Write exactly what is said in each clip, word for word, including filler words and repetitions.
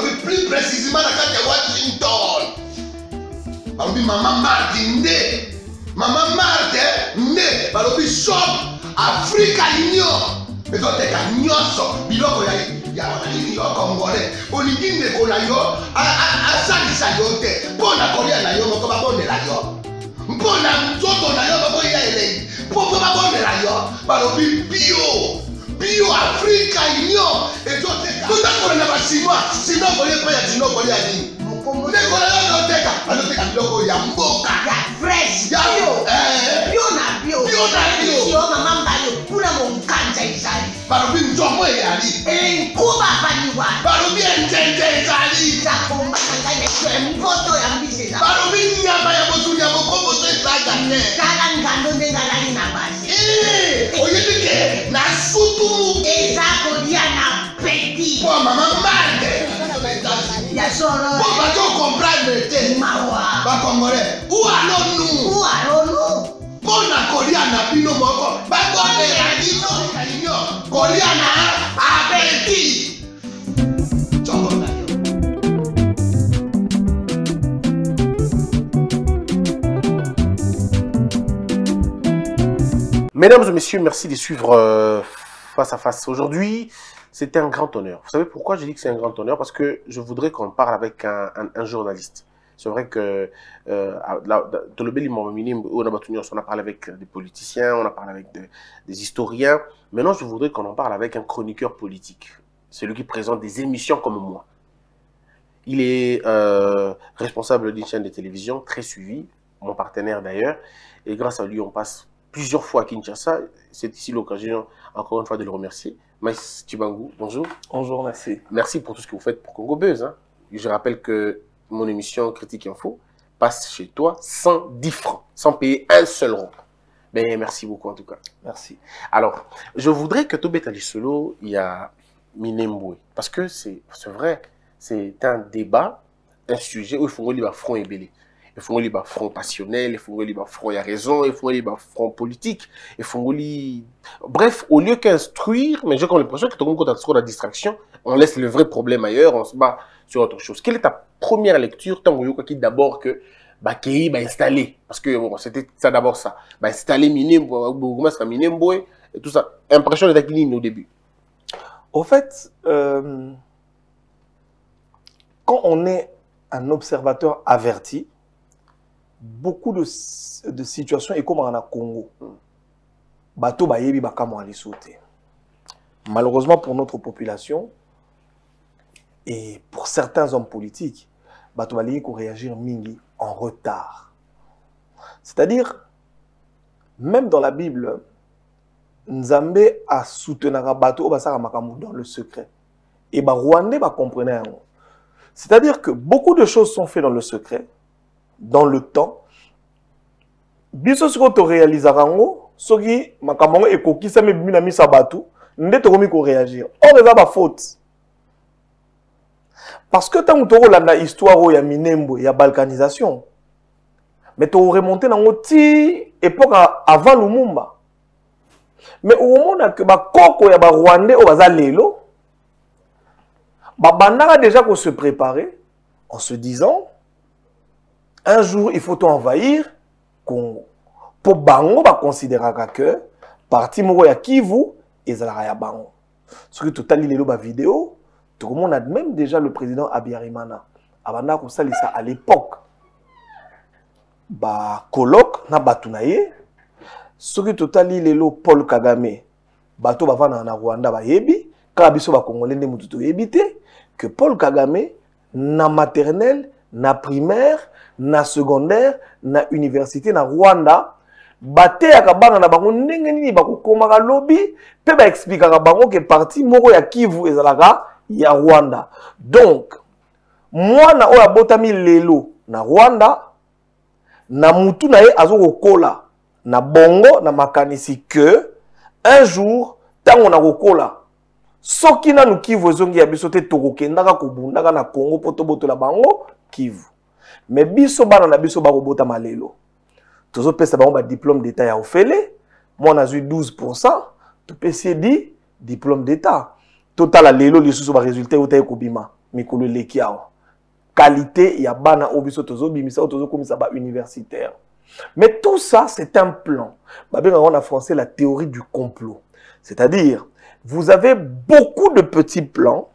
alobi plus précisément na kati ya Washington. Alobi maman Marthe nde, maman Marthe nde, balobi shop Africa Union. Ezoteka nyonso biloko ya ya wanani yo Congolais. Olingi ndeko na yo asalisa yo te. Mpona kolia na yo moko babondela yo. Mpona nzoto na yo baboya elei. Mpo babondela yo balobi bio. Bio Africa Union ezoteka. Tondako na basima, sino kolia pa ya sino kolia ni. Mokomo ndeko na yo ezoteka, ezoteka biloko ya mboka ya fresh. Ya yo eh bio na bio. Bio na bio. Yo mama Mbayo kula mon kanja izali. Barobi nzomo eyali. Eh kuba baniwa. Barobi entente izali. Ta komba kanja ne mpoto ya mbizela. Barobi nyama ya bozunya bokombo to izaga ne. Kala ngando ndinga lali na basi. Eh oyedike na sutu ezako dia na petit. Kwa mama Mande. Ya solo. Kwa bato comprendre te. Mawa. Ba Congolais. Où allons-nous? Où allons-nous? Bona Koreana bino moko bakone ya dino kalinyo Koreana abeti chongona yo Mesdames et messieurs, merci de suivre euh, face à face aujourd'hui. C'était un grand honneur. Vous savez pourquoi j'ai dit que c'est un grand honneur? Parce que je voudrais qu'on parle avec un, un, un journaliste. C'est vrai que dans le Bélimon minime, on a parlé avec des politiciens, on a parlé avec de, des historiens. Maintenant, je voudrais qu'on en parle avec un chroniqueur politique, celui qui présente des émissions comme moi. Il est euh, responsable d'une chaîne de télévision très suivie, mon partenaire d'ailleurs. Et grâce à lui, on passe plusieurs fois à Kinshasa. C'est ici l'occasion, encore une fois, de le remercier. Maître Tshibangu, bonjour. Bonjour, merci. Merci pour tout ce que vous faites pour CongoBuzz. Hein. Je rappelle que mon émission Critique Info passe chez toi cent dix francs, sans payer un seul rond. Ben, merci beaucoup en tout cas. Merci. Alors, je voudrais que Tobé Talisolo, il y a Minembwe. Parce que c'est vrai, c'est un débat, un sujet où il faut libre front et belé. Il faut libre front passionnel, il faut libre front, il y a raison, il faut libre front politique, il faut libre... Bref, au lieu qu'instruire, mais j'ai l'impression que tout le trop la distraction, on laisse le vrai problème ailleurs, on se bat sur autre chose. Quelle est ta première lecture, tant que d'abord que Bakei va installer, parce que bon, c'était ça d'abord ça, bah, installer Minembwe, et tout ça, impression de Takinine au début. Au fait, euh, quand on est un observateur averti, beaucoup de, de situations, et comme on a Congo, bateau bayebi bakamo allait sauter. Malheureusement pour notre population, et pour certains hommes politiques, Batouali qu'on réagir mingi en retard. C'est-à-dire, même dans la Bible, Nzambe a soutenu Bato Obasara Makamou dans le secret. Et bah Rwandais va comprendre. C'est-à-dire que beaucoup de choses sont faites dans le secret, dans le temps. Biso siko to réalisarango, soki makamango ekoki sa me binami sa Bato, nde to komi ko réagir. On reza ba faute. Parce que tant que la histoire où il y a Minembwe, il y a balkanisation. Mais tu remonté dans l'époque avant Lumumba. Mais au moment où il y a des Rwandais, on a déjà qu'on se préparait en se disant un jour il faut envahir Congo. Pour Bango, on considère que parti moko ya Kivu et Zalaya Bango. Surtout tu as lu la vidéo. Tout le monde a même déjà le président Habyarimana. Abana comme ça, à l'époque, bah colloque na batunaye. Ce qui totali lelo Paul Kagame, bato bava na Rwanda ba yebi, karabiso ba Congolais ne mututo yebite que Paul Kagame na maternelle, na primaire, na secondaire, na université na Rwanda. Bate ya kabanga na bango ndenge nini ba kokomaka lobby, pe ba expliquer bango que parti moko ya Kivu ezalaka il y a Rwanda. Donc, moi, na oya botami lelo na Rwanda, na moutou na ye azoko kola, na bongo, na makanisi que, un jour, tango na kola, soki na nou Kivu zongi ya biso te toko kendaka kobundaka na Congo poto boto la bango, Kivu. Mais biso bana na biso bako botama lelo. Tozo pesa bango ba diplôme d'état ya ofele, moi na zui douze pour cent, to pesi di diplôme d'état. Total à l'élo, les sous-résultats, ou taïkobima. mikolo lekiao qualité il y a bana obiso tozo bimisa tozo komisa ba universitaire. Mais tout ça c'est un plan. Ba bien on a français la théorie du complot. C'est-à-dire vous avez beaucoup de petits plans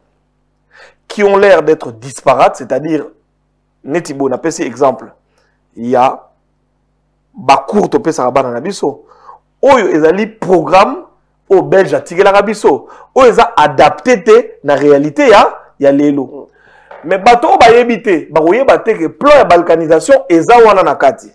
qui ont l'air d'être disparates, c'est-à-dire netibo na pesi exemple. Il y a ba court to pesa bana na biso. Oyo ezali programme au belge à tigé la rabiso. Oyo eza adapté té na réalité ya ya lelo. Mais bato ba yebité, ba yebate que plan de balkanisation eza wana na kati.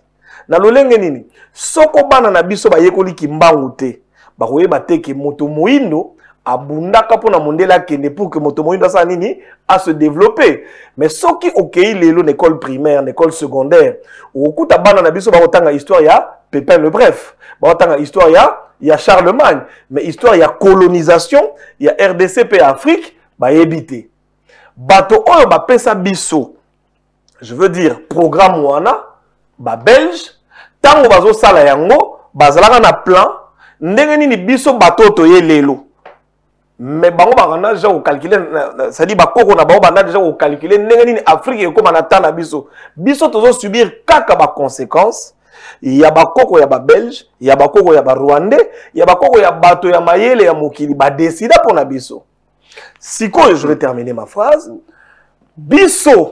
Na lolenge nini? Soko bana na biso ba yekoli kimbangu te. Ba yebate que moto moindo abundaka pona mondela kende pour que moto moindo sa nini a se développer. Mais soki okei lelo l'école primaire, l'école secondaire, okuta bana na biso ba otanga histoire ya Pépin le Bref. Ba otanga histoire ya ya Charlemagne, mais histoire ya colonisation, ya R D C pe Afrique, ba yebité. Bato oyo ba pesa biso. Je veux dire programme wana ba belge tango bazo sala yango bazalaka na plan ndenge nini biso bato to yelelo. Mais bango ba kana déjà ko calculer ça dit ba koko na bango bana déjà ko calculer ndenge nini Afrique e koma na tana biso. Biso tozo subir kaka ba conséquences. Ya ba koko ya ba belge, ya ba koko ya ba rwandais, ya ba koko ya bato ya mayele ya mokili ba décida pona biso. Si quoi, je vais terminer ma phrase. Bisso,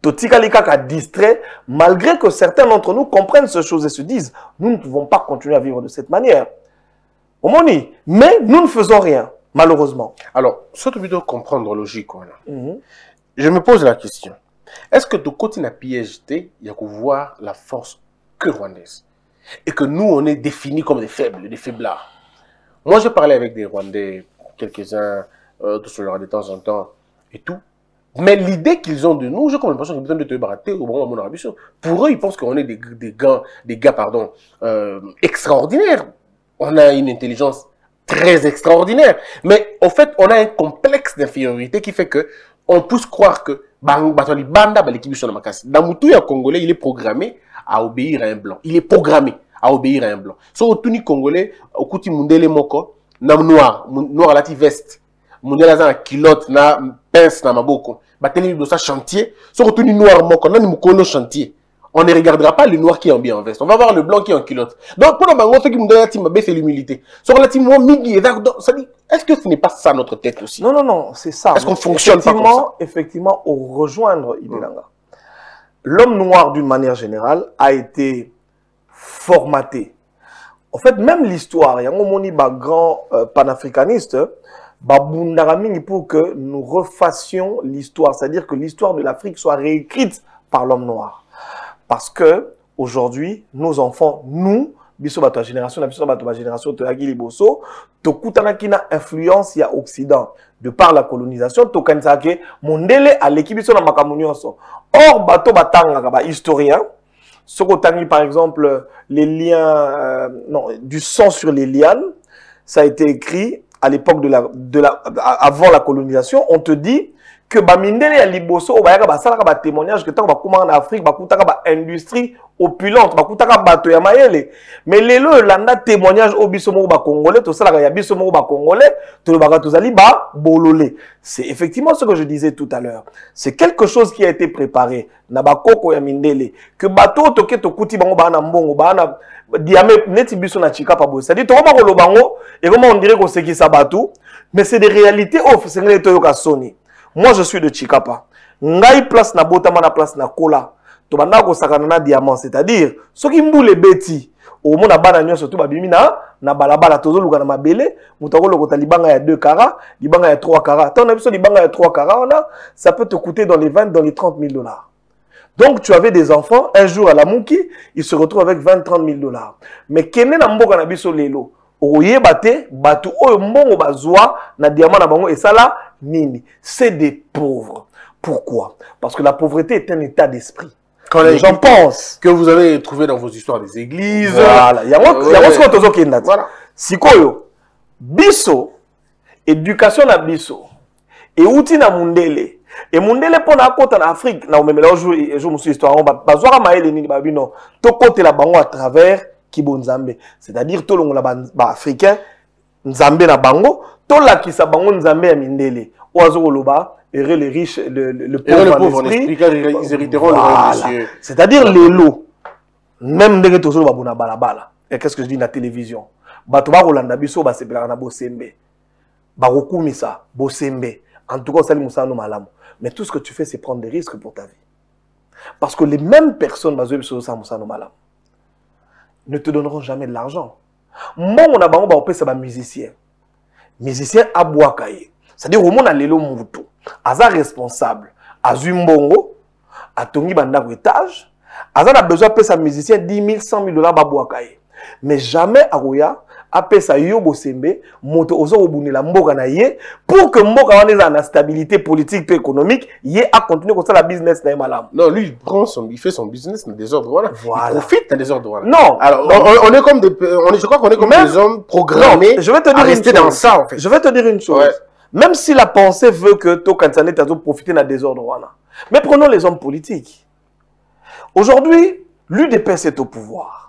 totikalika distrait, malgré que certains d'entre nous comprennent ces choses et se disent, nous ne pouvons pas continuer à vivre de cette manière. Omoni, mais nous ne faisons rien, malheureusement. Alors, ça tu dois comprendre logique. Je me pose la question. Est-ce que de côté de la P S D, il y a qu'on voir la force que rwandaise et que nous, on est définis comme des faibles, des faiblards. Moi, je parlais avec des Rwandais, quelques-uns... Euh, tout cela de temps en temps et tout. Mais l'idée qu'ils ont de nous, j'ai comme l'impression qu'ils ont besoin de te barater au bon moment de l'ambition. Pour eux, ils pensent qu'on est des, des gars, des gars pardon, euh, extraordinaires. On a une intelligence très extraordinaire. Mais au fait, on a un complexe d'infériorité qui fait que on pousse croire que Batoli Banda, l'équipe de Makassi. Damoutou, un Congolais, il est programmé à obéir à un blanc. Il est programmé à obéir à un blanc. Soit au Tuni Congolais, au Kouti Mundele Moko, Nam Noir, Noir Lati Veste. Mondial a un kilote, na pince, na maboko. Bateli dosa chantier. Surtout les noirs moko, na ni mukono chantier. On ne regardera pas le noir qui est en bien en veste. On va voir le blanc qui est en culotte. Donc pour le bango, ce qui me donne la team, c'est l'humilité. Sur la team, ça dit. Est-ce que ce n'est pas ça notre tête aussi? Non non non, c'est ça. Est-ce qu'on fonctionne pas comme ça? Effectivement, on rejoindre Idelanga. L'homme noir d'une manière générale a été formaté. En fait, même l'histoire. Il y a un moment ni bas grand panafricaniste. Pour que nous refassions l'histoire, c'est-à-dire que l'histoire de l'Afrique soit réécrite par l'homme noir. Parce que aujourd'hui, nos enfants, nous, biso bato génération, biso bato génération, toyaki liboso, tokutana kina influence ya Occident de par la colonisation, tokanisa ke mondele aleki biso na makambo nyonso. Or bato batanga ba historien, sokotani par exemple les liens euh, non, du sang sur les lianes, ça a été écrit à l'époque de la, de la, avant la colonisation, on te dit que Bamindele et Liboso, un témoignage que tant qu'on va en Afrique, on va industrie opulente, on va bateau yamayele. Mais les lois, l'anda témoignage au bisomo congolais, tout ça, il y a bisomo congolais, tout le bagatozali ba bololé. C'est effectivement ce que je disais tout à l'heure. C'est quelque chose qui a été préparé. Nabakoko ya Mindele, que bateau toke tokuti bango ba na mbongo ba na diamètre neti biso na Chikapa bo. C'est-à-dire to ba kolo bango et comment on dirait qu'on sait qui ça bateau, mais c'est des réalités off, c'est les toyoka soni. Moi, je suis de Chikapa. Ngai place na botama na place na kola. To banda ko sakana na diamant, c'est-à-dire ceux qui mboule beti au mona bana nyonso to babimi na na balabala tozo luka na mabele, mutako lokota libanga ya deux carats, libanga ya trois carats. Tant na biso libanga ya trois carats on a, ça peut te coûter dans les vingt dans les trente mille dollars. Donc tu avais des enfants, un jour à la Mouki, ils se retrouvent avec vingt trente mille dollars. Mais kene na mboka na biso lelo, oye bate, batu oyo mbongo bazwa na diamant na bango et ça là nini, c'est des pauvres. Pourquoi? Parce que la pauvreté est un état d'esprit. Quand les gens pensent que vous avez trouvé dans vos histoires des églises. Voilà, il y a un qui est voilà. Si koyo, biso, éducation na biso, et outil na mundele, et mundele pour na côte en Afrique, na même là aujourd'hui, je me suis histoire, on va pas voir maël ni babino, to côté la bango à travers Kibonzambe, c'est-à-dire tout le monde là africain, Nzambe na bango, to la qui sa bango Nzambe à mindele, oazo loba. errer les riches, le, le pauvre en esprit, ils hériteront le roi. C'est-à-dire les lots, même dès que tu as un balabala, et qu'est-ce que je dis dans la télévision, tu vas Rolanda Bisso, tu vas se faire un Bosembe, Barokoumissa, Bosembe, en tout cas, ça nous a malamu. Mais tout ce que tu fais, c'est prendre des risques pour ta vie. Parce que les mêmes personnes, ne te donneront jamais de l'argent. Moi, on a bango ba opé ça ba musicien. Musicien abouakaye. C'est-à-dire au monde a lelo Mobutu, aza responsable, azumbongo, a tongi banda ko étage, aza na besoin pé sa musicien dix mille, cent mille dollars ba bouakaye. Mais jamais aroya apé sa yo Bosembe, moto ozo obunela mboka na ye pour que mboka wana eza na stabilité politique et économique, yé a continuer comme ça la business na ye malamu. Non, lui il prend son il fait son business dans des ordres voilà. voilà. Il profite dans des ordres voilà. Non, alors non. On, on est comme des on est, je crois qu'on est comme même, des hommes programmés. Non, je vais te dire à rester dans ça en fait. Je vais te dire une chose. Ouais. Même si la pensée veut que to kansane tazo profiter na des ordres voilà. Mais prenons les hommes politiques. Aujourd'hui, l'U D P S est au pouvoir.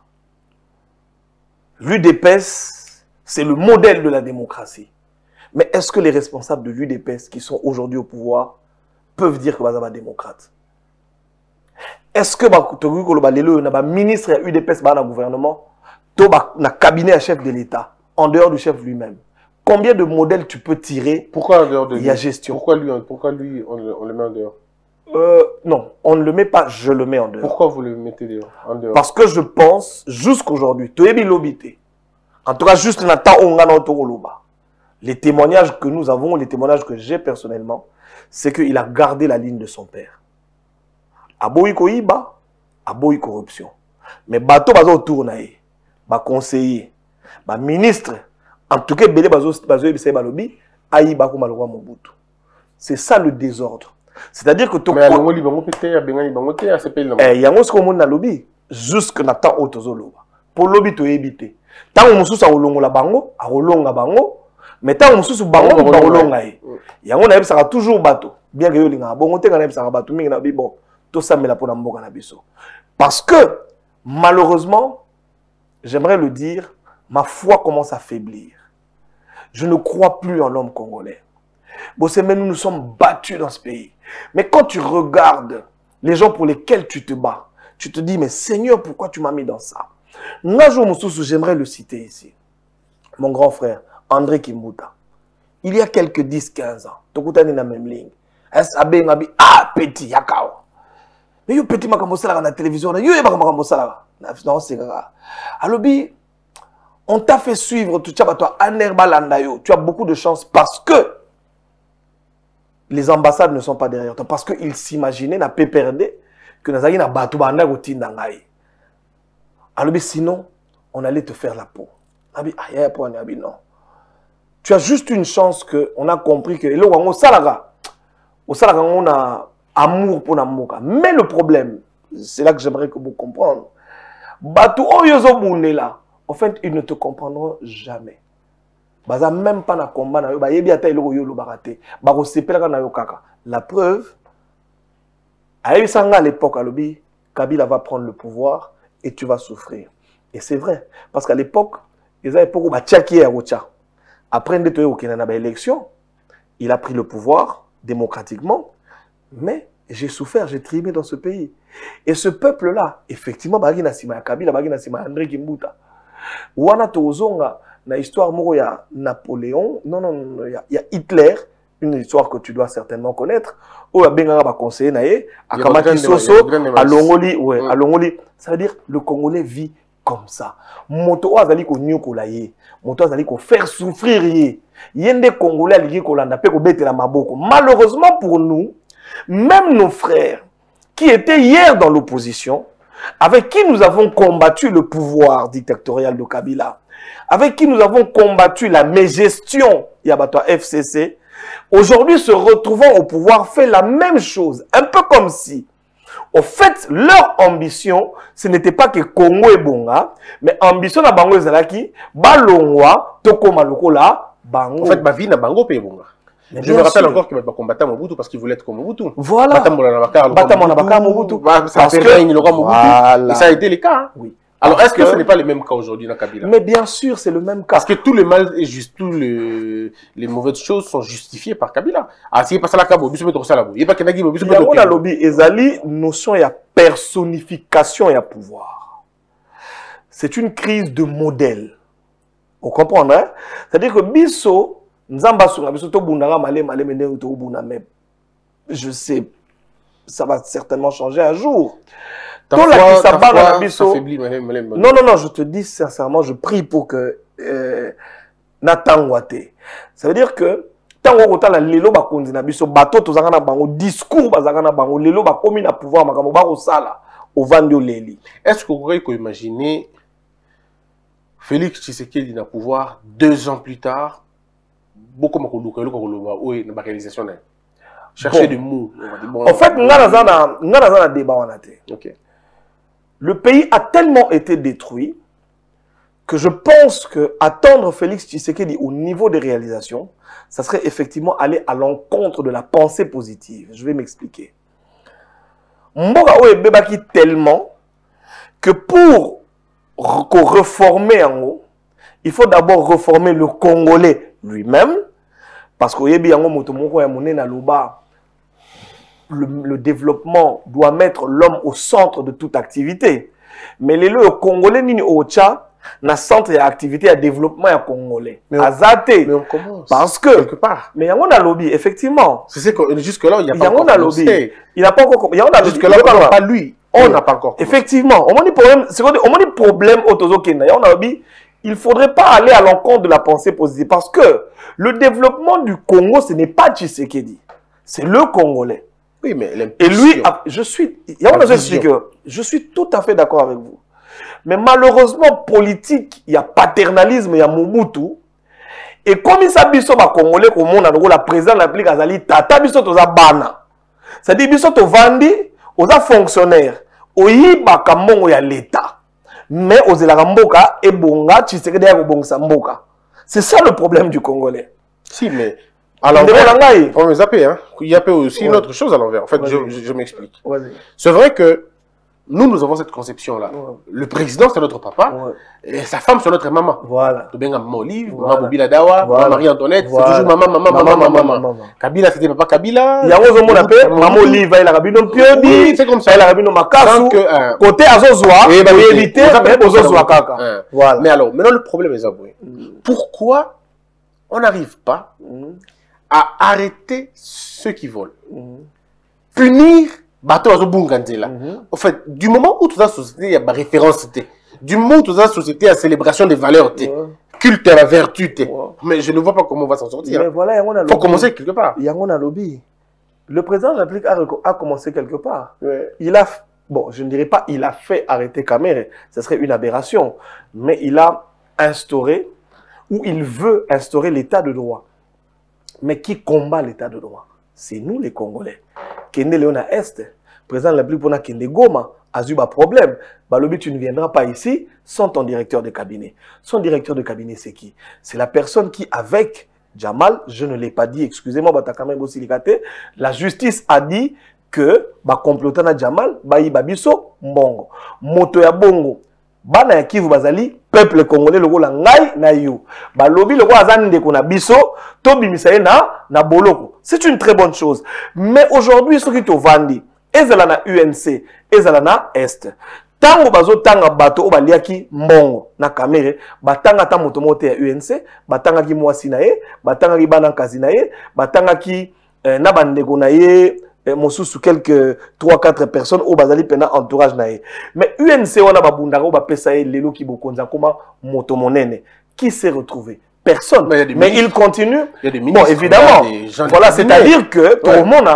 L'U D P S, c'est le modèle de la démocratie. Mais est-ce que les responsables de l'U D P S qui sont aujourd'hui au pouvoir peuvent dire que vous êtes démocrate? Est-ce que le ministre de l'U D P S dans le gouvernement, dans le cabinet à chef de l'État, en dehors du chef lui-même? Combien de modèles tu peux tirer? Pourquoi en dehors de lui? Il y a gestion. Pourquoi lui, pourquoi lui on, le, on le met en dehors? Euh, non, on ne le met pas, je le mets en dehors. Pourquoi vous le mettez dehors, en dehors? Parce que je pense, jusqu'aujourd'hui, en tout cas, juste les témoignages que nous avons, les témoignages que j'ai personnellement, c'est qu'il a gardé la ligne de son père. Aboyiko iba, aboyi corruption. Mais bateau bazo tournaye, ba conseiller, ba ministre, en tout cas, belé bazo bazo ebisay balobi, ayi bako malwa Mobutu. C'est ça le désordre. C'est-à-dire que... Mais il y a des gens qui ont été en Il y a des gens qui ont été en lobby. Jusqu'à ce temps où ils ont été Pour lobby, tu es évité. Tant que tu es en bango, bango. Mais tant que tu es en bango, tu es en bango. Il y a des gens qui sont toujours bateau. Bien que tu es en bango, tu es en bateau. Mais tout ça, c'est pour la bango. Parce que, malheureusement, j'aimerais le dire, ma foi commence à faiblir. Je ne crois plus en l'homme congolais. Bosembe, nous nous sommes battus dans ce pays. Mais quand tu regardes les gens pour lesquels tu te bats, tu te dis, mais Seigneur, pourquoi tu m'as mis dans ça? Najo Moussous, j'aimerais le citer ici. Mon grand frère, André Kimbunda. Il y a quelques dix à quinze ans, Tokuta ni na même ligne. S A B Nabi, ah, petit, yakao. Mais yo petit makamosala na télévision, yo yeba makamosala. Non, c'est grave. Alobi, on t'a fait suivre, tu as toi, Anerbal Ndayo. Tu as beaucoup de chance parce que les ambassades ne sont pas derrière toi. Parce qu'ils s'imaginaient, na P P R D, que nous allions battre Banda Gouti Nangaï. Alors, sinon, on allait te faire la peau. Non. Tu as juste une chance qu'on a compris que. Au Salaga, au Salaga, on a amour pour Namoka. Mais le problème, c'est là que j'aimerais que vous compreniez. Batu Oyozo Bounela, en fait, ils ne te comprendront jamais. Baza même pas na combat na yo ba yebi ata eloko yo lo baraté ba ko sepelaka na yo kaka la preuve ayebi sanga à l'époque alobi Kabila va prendre le pouvoir et tu vas souffrir et c'est vrai parce qu'à l'époque ils avaient poko ba tchaki ya rocha après ndeto yo okena na ba élection il a pris le pouvoir démocratiquement mais j'ai souffert j'ai trimé dans ce pays et ce peuple là effectivement ba gina sima ya Kabila ba gina sima André Kimbuta wana tozonga la histoire il y a Napoléon, non, non, non, il y a Hitler, une histoire que tu dois certainement connaître. Où il y a Bengara conseiller naé, à Kamaki Soso, à Longoli, ouais, à Longoli. Ça veut dire le Congolais vit comme ça. Moto azali ko nyokolaye, moto azali ko faire souffrir yé. Yende Congolais ali ko landa pe ko betela maboko. Malheureusement pour nous, même nos frères qui étaient hier dans l'opposition, avec qui nous avons combattu le pouvoir dictatorial de Kabila, avec qui nous avons combattu la mégestion Yabatoa F C C, aujourd'hui se retrouvant au pouvoir fait la même chose, un peu comme si, au fait, leur ambition, ce n'était pas que Congo et Bonga, mais ambition na Bango Zalaki, Balongwa, Toko Malokola, Bango. En fait, ma vie na Bango pe Bonga. Mais je me rappelle sûr. Encore qu'il m'a combattu Mobutu parce qu'il voulait être comme Mobutu. Voilà. Batambola Nabaka, Mobutu. Mobutu. Parce que... Mobutu. Et ça a été le cas. Hein. Oui. Alors, est-ce que, que ce n'est pas le même cas aujourd'hui dans Kabila? Mais bien sûr, c'est le même cas. Parce que tous les mal et juste, tous les, les mauvaises choses sont justifiées par Kabila. Ah, si il passe à la Kabo, il se met à la Kabo. Il n'y a pas qu'il y a un peu de temps. Il y a lobby. Ezali, notion, il y a personnification, il y a pouvoir. C'est une crise de modèle. Vous comprenez? C'est-à-dire que Bisso, nous avons dit, je sais, ça va certainement changer un jour. Toi, foi, ça foi, la biso... faiblit, madame, madame, madame. Non, non, non, je te dis sincèrement, je prie pour que euh, Natangwate. Ça veut dire que tant qu'on a lelo bakondi na biso bato tozangana bango discours bazangana bango lelo bakomi na pouvoir makambo ba rosala au vandio leli. Est-ce que vous pourriez imaginer Félix Tshisekedi na pouvoir deux ans plus tard beaucoup makoluka lelo kokoloba oye na réalisation là. Chercher des mots. En fait, nga nazana nga nazana débat wana te. OK. Le pays a tellement été détruit que je pense que attendre Félix Tshisekedi au niveau des réalisations, ça serait effectivement aller à l'encontre de la pensée positive. Je vais m'expliquer. Mboka oye bebaki tellement que pour reformer en haut, il faut d'abord reformer le Congolais lui-même, parce que Le, le développement doit mettre l'homme au centre de toute activité. Mais les le Congolais nini ocha na centre et activité à développement à Congolais. Mais on, Azate, mais on commence. Parce que quelque part. Mais yango na lobby effectivement. C'est que jusque là il y a pas encore lobby. Il n'a pas encore. Yango na lobby. Jusque là on pas lui. On n'a pas encore. Effectivement. On a des problèmes. C'est quoi? On a des problèmes autozokena. Yango na lobby. Il ne faudrait pas aller à l'encontre de la pensée positive parce que le développement du Congo ce n'est pas Tshisekedi. C'est le Congolais. Oui, mais et lui, je suis, je suis tout à fait d'accord avec vous. Mais malheureusement, politique, il y a paternalisme, il y a Mobutu. Et comme il s'habille sur les Congolais, comme on a le la présidente de la République, Azali, tata, biso toza bana. C'est-à-dire, biso to vandi, oza fonctionnaire, oyi bakamongo ya l'État. Mais oza la mboka, et bonga, Tshisekedi ya kobongisa mboka. C'est ça le problème du Congolais. Si, mais. Alors, on me zappe, hein. Il y a aussi ouais. une autre chose à l'envers. En fait, je, je, je m'explique. C'est vrai que nous, nous avons cette conception-là. Ouais. Le président, c'est notre papa. Ouais. Et sa femme, c'est notre maman. Voilà. Tu bien maman Olive, voilà. maman Bobila Dawa, voilà. maman Marie-Antoinette. Voilà. C'est toujours maman, maman, maman, maman, maman. maman, maman. maman. Kabila, c'était papa Kabila. Il y a un homme qu'on appelle maman Olive. Elle a rabino Piobi. C'est comme ça. Elle a rabino Makassou. Côté Azozoa. Et éviter Azozoa Kaka. Voilà. Mais alors, maintenant, le problème est avoué. Pourquoi on n'arrive pas à arrêter ceux qui volent. Mm-hmm. Punir bateau à Zobungandela. En fait, du moment où toute la société, il y a ma référence, du moment où toute la société, il y a célébration des valeurs, ouais. culte à la vertu, ouais. mais je ne vois pas comment on va s'en sortir. Il voilà, faut commencer quelque part. Il y a un lobby. Le président de la République a, a commencé quelque part. Ouais. Il a, bon, je ne dirais pas, il a fait arrêter Kamerhe, ce serait une aberration, mais il a instauré, ou il veut instaurer l'état de droit. Mais qui combat l'état de droit? C'est nous les Congolais. Kende Leona Est, président de la République, pona Kende Goma, a eu un problème. Balobi, tu ne viendras pas ici sans ton directeur de cabinet. Son directeur de cabinet, c'est qui? C'est la personne qui, avec Jamal, je ne l'ai pas dit, excusez-moi, la justice a dit que, bah, complotana Jamal, bah, babiso, mbongo. Moto ya bongo. Bana yakivu bazali peuple congolais loko la ngai na yo balobi loko azande ko na biso to bimisaye na na boloko. C'est une très bonne chose, mais aujourd'hui ceux qui to vandi ezala na U N C ezala na Est tango bazo tanga bato obaliaki mbongo na Kamerhe batanga ta moto moto ya U N C batanga ki mwasi na ye batanga ki bana kazi na ye batanga ki eh, na bandeko na ye mosusu quelques trois quatre personnes au bazali pena entourage nae. Mais U N C wana babundaro ba pesae lelo ki bokonza koma moto monene. Qui s'est retrouvé? Personne. Mais, mais il continue. Il y a des ministres. Bon, évidemment. Des gens voilà, c'est-à-dire que pour ouais. le monde,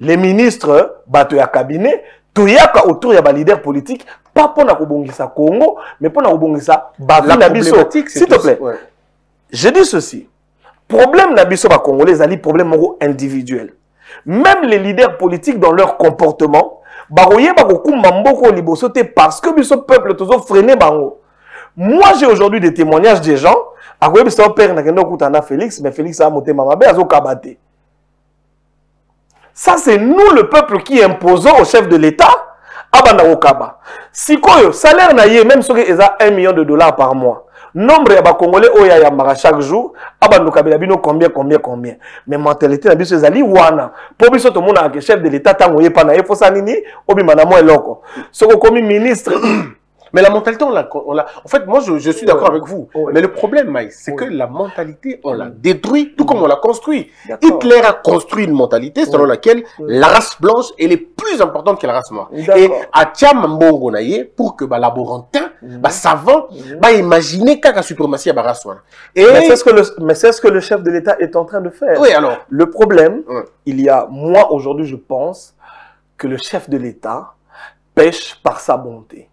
les ministres bato ya cabinet, toyaka autour ya ba leader politique, pas pour na kobongisa Congo, mais pour na kobongisa bato na biso. S'il te plaît. Ouais. Je dis ceci. Problème na biso ba congolais ali problème moko individuel. Même les leaders politiques dans leur comportement, baroye bakoku mamboko liboso te parce que biso peuple tozo freiner bango. Moi j'ai aujourd'hui des témoignages des gens, akoye biso père na kendo kutana Félix, mais Félix a monté mama be azo kabate. Ça c'est nous le peuple qui imposons au chef de l'État abanda okaba. Sikoyo salaire na ye même soki eza un million de dollars par mois. Nombre ya ba congolais oya ya mara chaque jour abanda Kabila bino combien combien combien. Mais mentalité na biso ezali wana. Po biso to mona ke chef de l'état tango ye pa na ye fosa nini obima na mo eloko. Soko komi ministre. Mais la mentalité, on l'a... En fait, moi, je, je suis d'accord oui. avec vous. Oui. Mais le problème, Mike, c'est oui. que la mentalité, on l'a détruit tout oui. comme on l'a construit. Hitler a construit une mentalité selon oui. laquelle oui. la race blanche est les plus importante que la race noire. Et à Tiamambongo naye pour que bah, laborantin, mm-hmm. bah, savant, mm-hmm. bah, imaginer qu'à la suprématie à la race noire. Et... Mais c'est ce, ce que le chef de l'État est en train de faire. Oui, alors. Le problème, mm. il y a... Moi, aujourd'hui, je pense que le chef de l'État pêche par sa bonté.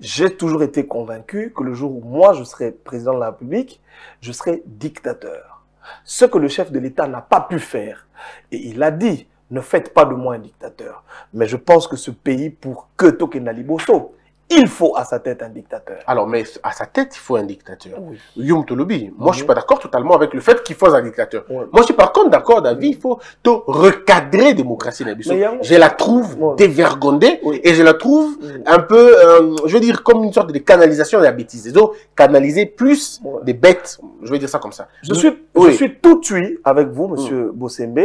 J'ai toujours été convaincu que le jour où moi je serai président de la République, je serai dictateur. Ce que le chef de l'État n'a pas pu faire. Et il a dit, ne faites pas de moi un dictateur. Mais je pense que ce pays, pour que Tokenali Bosso, il faut à sa tête un dictateur. Alors, mais à sa tête, il faut un dictateur. Oui. Youm Tolobi, moi, mm-hmm. je suis pas d'accord totalement avec le fait qu'il faut un dictateur. Oui. Moi, je suis par contre d'accord, David, il faut te recadrer démocratie. A... Je la trouve oui. dévergondée oui. et je la trouve oui. un peu, euh, je veux dire, comme une sorte de canalisation de la bêtise. Donc, canaliser plus oui. des bêtes. Je vais dire ça comme ça. Je, je, suis, oui. je suis tout de suite avec vous, monsieur mm. Bosembe.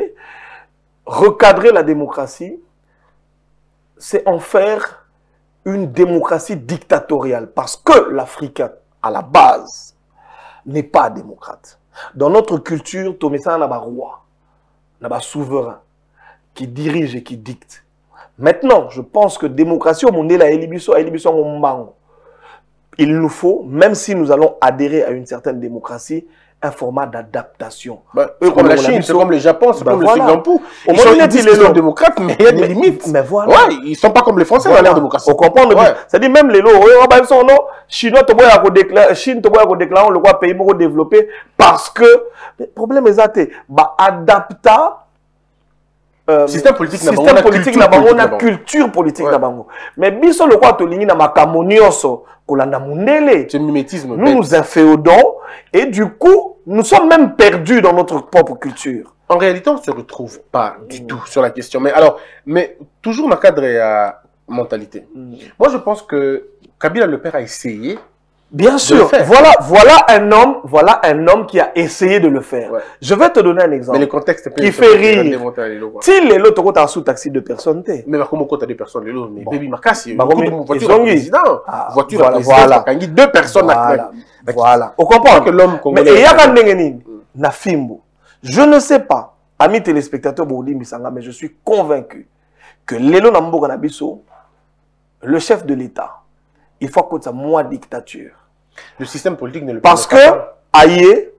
Recadrer la démocratie, c'est en faire une démocratie dictatoriale, parce que l'Africain, à la base, n'est pas démocrate. Dans notre culture, Tomesa n'a pas roi, n'a pas souverain, qui dirige et qui dicte. Maintenant, je pense que démocratie, on est là, il nous faut, même si nous allons adhérer à une certaine démocratie, un format d'adaptation. Bah, eux, comme, comme la Chine, c'est comme le Japon, c'est bah comme voilà. le Singapour. Au moins, ils disent qu'ils sont démocrates, mais il y a des limites. Mais voilà. Ouais, ils ne sont pas comme les Français voilà. dans l'ère démocratie. On comprend le but. C'est-à-dire, même les lots, ils sont non, Chinois, Chine, ils déclarent le pays pour développer parce que. Le problème est athée. Bah, adapta. Euh, système politique n'a pas politique n'a pas culture politique n'a pas mais biso le roi tolini na makamonioso kolanda mundele c'est mimétisme nous nous inféodons et du coup nous sommes même perdus dans notre propre culture. En réalité on se retrouve pas du tout sur la question mais alors mais toujours dans le cadre à mentalité. Moi je pense que Kabila le père a essayé. Bien sûr, voilà, voilà un homme, voilà un homme qui a essayé de le faire. Ouais. Je vais te donner un exemple. Mais le contexte qui fait rire. Si les lots t'as sous taxi de personnes t'es. Mais comment t'as deux personnes les lots mais bon. Baby Makassi. Bah comme une voiture à président. Ah, voiture voilà, à président. Voilà. Kangi deux personnes. Voilà. À... voilà. On comprend que l'homme congolais. Mais il y a quand même na fimbo. Je ne sais pas, amis téléspectateurs Bouli Misanga, mais je suis convaincu que les lots n'ambo kanabiso, le chef de l'État. Il faut que ça moins dictature. Le système politique ne le parce que aïe,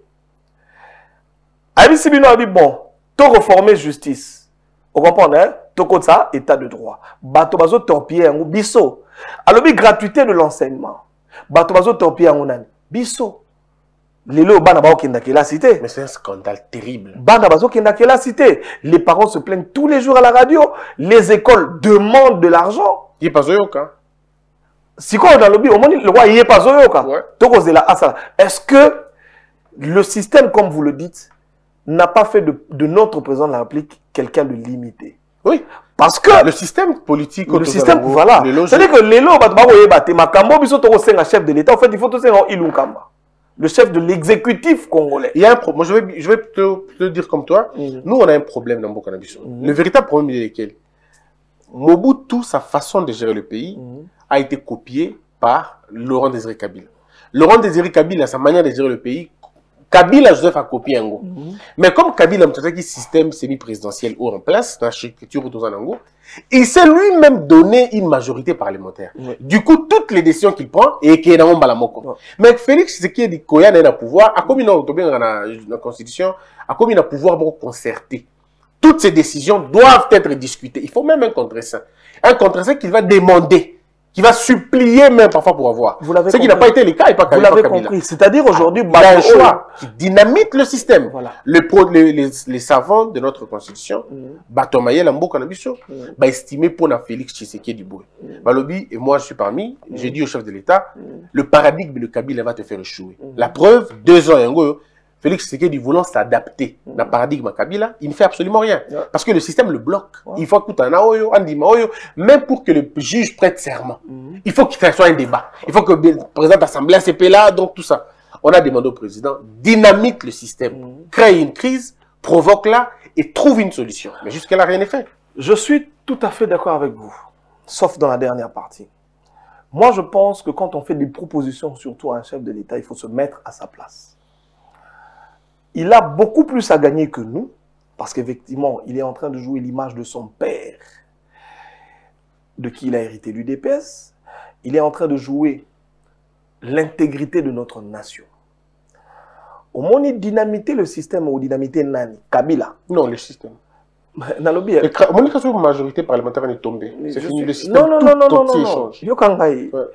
aïe si bien aïe bon, t'as reformé justice. On comprend hein? T'as que ça état de droit. Bato bazo torpiller un biso. Alors bi gratuité de l'enseignement. Bato bazo torpiller un onani biso. Les lois ban abao kenda kela cité. Mais c'est un scandale terrible. Ban abazo kenda kela cité. Les parents se plaignent tous les jours à la radio. Les écoles demandent de l'argent. Il est pas aucun. Si quoi dans le lobby, au moins le roi il est pas zoyoka. Est-ce que le système, comme vous le dites, n'a pas fait de, de notre président de la République quelqu'un de limité? Oui. Parce que le système politique, le système, voilà. C'est-à-dire que les lois, chef de l'État, en fait, il faut tous le chef de l'exécutif congolais. Il y a un problème. Moi, je vais, je vais te, te dire comme toi. Mm-hmm. Nous, on a un problème dans Burkina Faso. Mm-hmm. Le véritable problème est lequel? Mobutu, sa façon de gérer le pays. Mm-hmm. a été copié par Laurent-Désiré Kabila. Laurent-Désiré Kabila, sa manière de gérer le pays, Kabila Joseph a copié un go. Mm-hmm. Mais comme Kabila a un système semi-présidentiel haut en place, dans l'architecture dans un ango, il s'est lui-même donné une majorité parlementaire. Mm-hmm. Du coup, toutes les décisions qu'il prend, et qui est dans Balamoko. Mais Félix Tshisekedi Koya n'a pas pouvoir, a commis dans la Constitution, a commis un pouvoir pour concerter. Toutes ces décisions doivent être discutées. Il faut même un contre-saint. Un contre-saint qu'il va demander. Qui va supplier même parfois pour avoir. Ce qui n'a pas été le cas et pas Kabila. Vous l'avez compris. C'est-à-dire aujourd'hui, il y a un choix qui dynamite le système. Voilà. Les, pro, les, les, les savants de notre constitution, Batomaye Lambo Kanabiso, bah estimé pour la Félix Tshisekedi Boué. Balobi et moi je suis parmi. Mm. J'ai dit au chef de l'État, mm. le paradigme de Kabila va te faire échouer. Mm. La preuve, deux ans et un go. Félix Tshisekedi voulant s'adapter dans le paradigme Kabila, il ne fait absolument rien. Yeah. Parce que le système le bloque. Wow. Il faut tout un aoyo, un dimaoyo, même pour que le juge prête serment. Mm -hmm. Il faut qu'il soit un débat. Il faut que le président de l'Assemblée, A C P là, donc tout ça. On a demandé au président, dynamite le système, mm -hmm. crée une crise, provoque-la et trouve une solution. Mais jusqu'à là, rien n'est fait. Je suis tout à fait d'accord avec vous, sauf dans la dernière partie. Moi, je pense que quand on fait des propositions, surtout à un chef de l'État, il faut se mettre à sa place. Il a beaucoup plus à gagner que nous, parce qu'effectivement, il est en train de jouer l'image de son père, de qui il a hérité l'U D P S. Il est en train de jouer l'intégrité de notre nation. Au moins, il dynamité le système, ou dynamité Nani, Kabila. Non, le système. Nalobi, la majorité parlementaire est tombée. C'est fini suis... le système. Non, non, tout, non, non, tout, non, tout non, non. Kangai, ouais.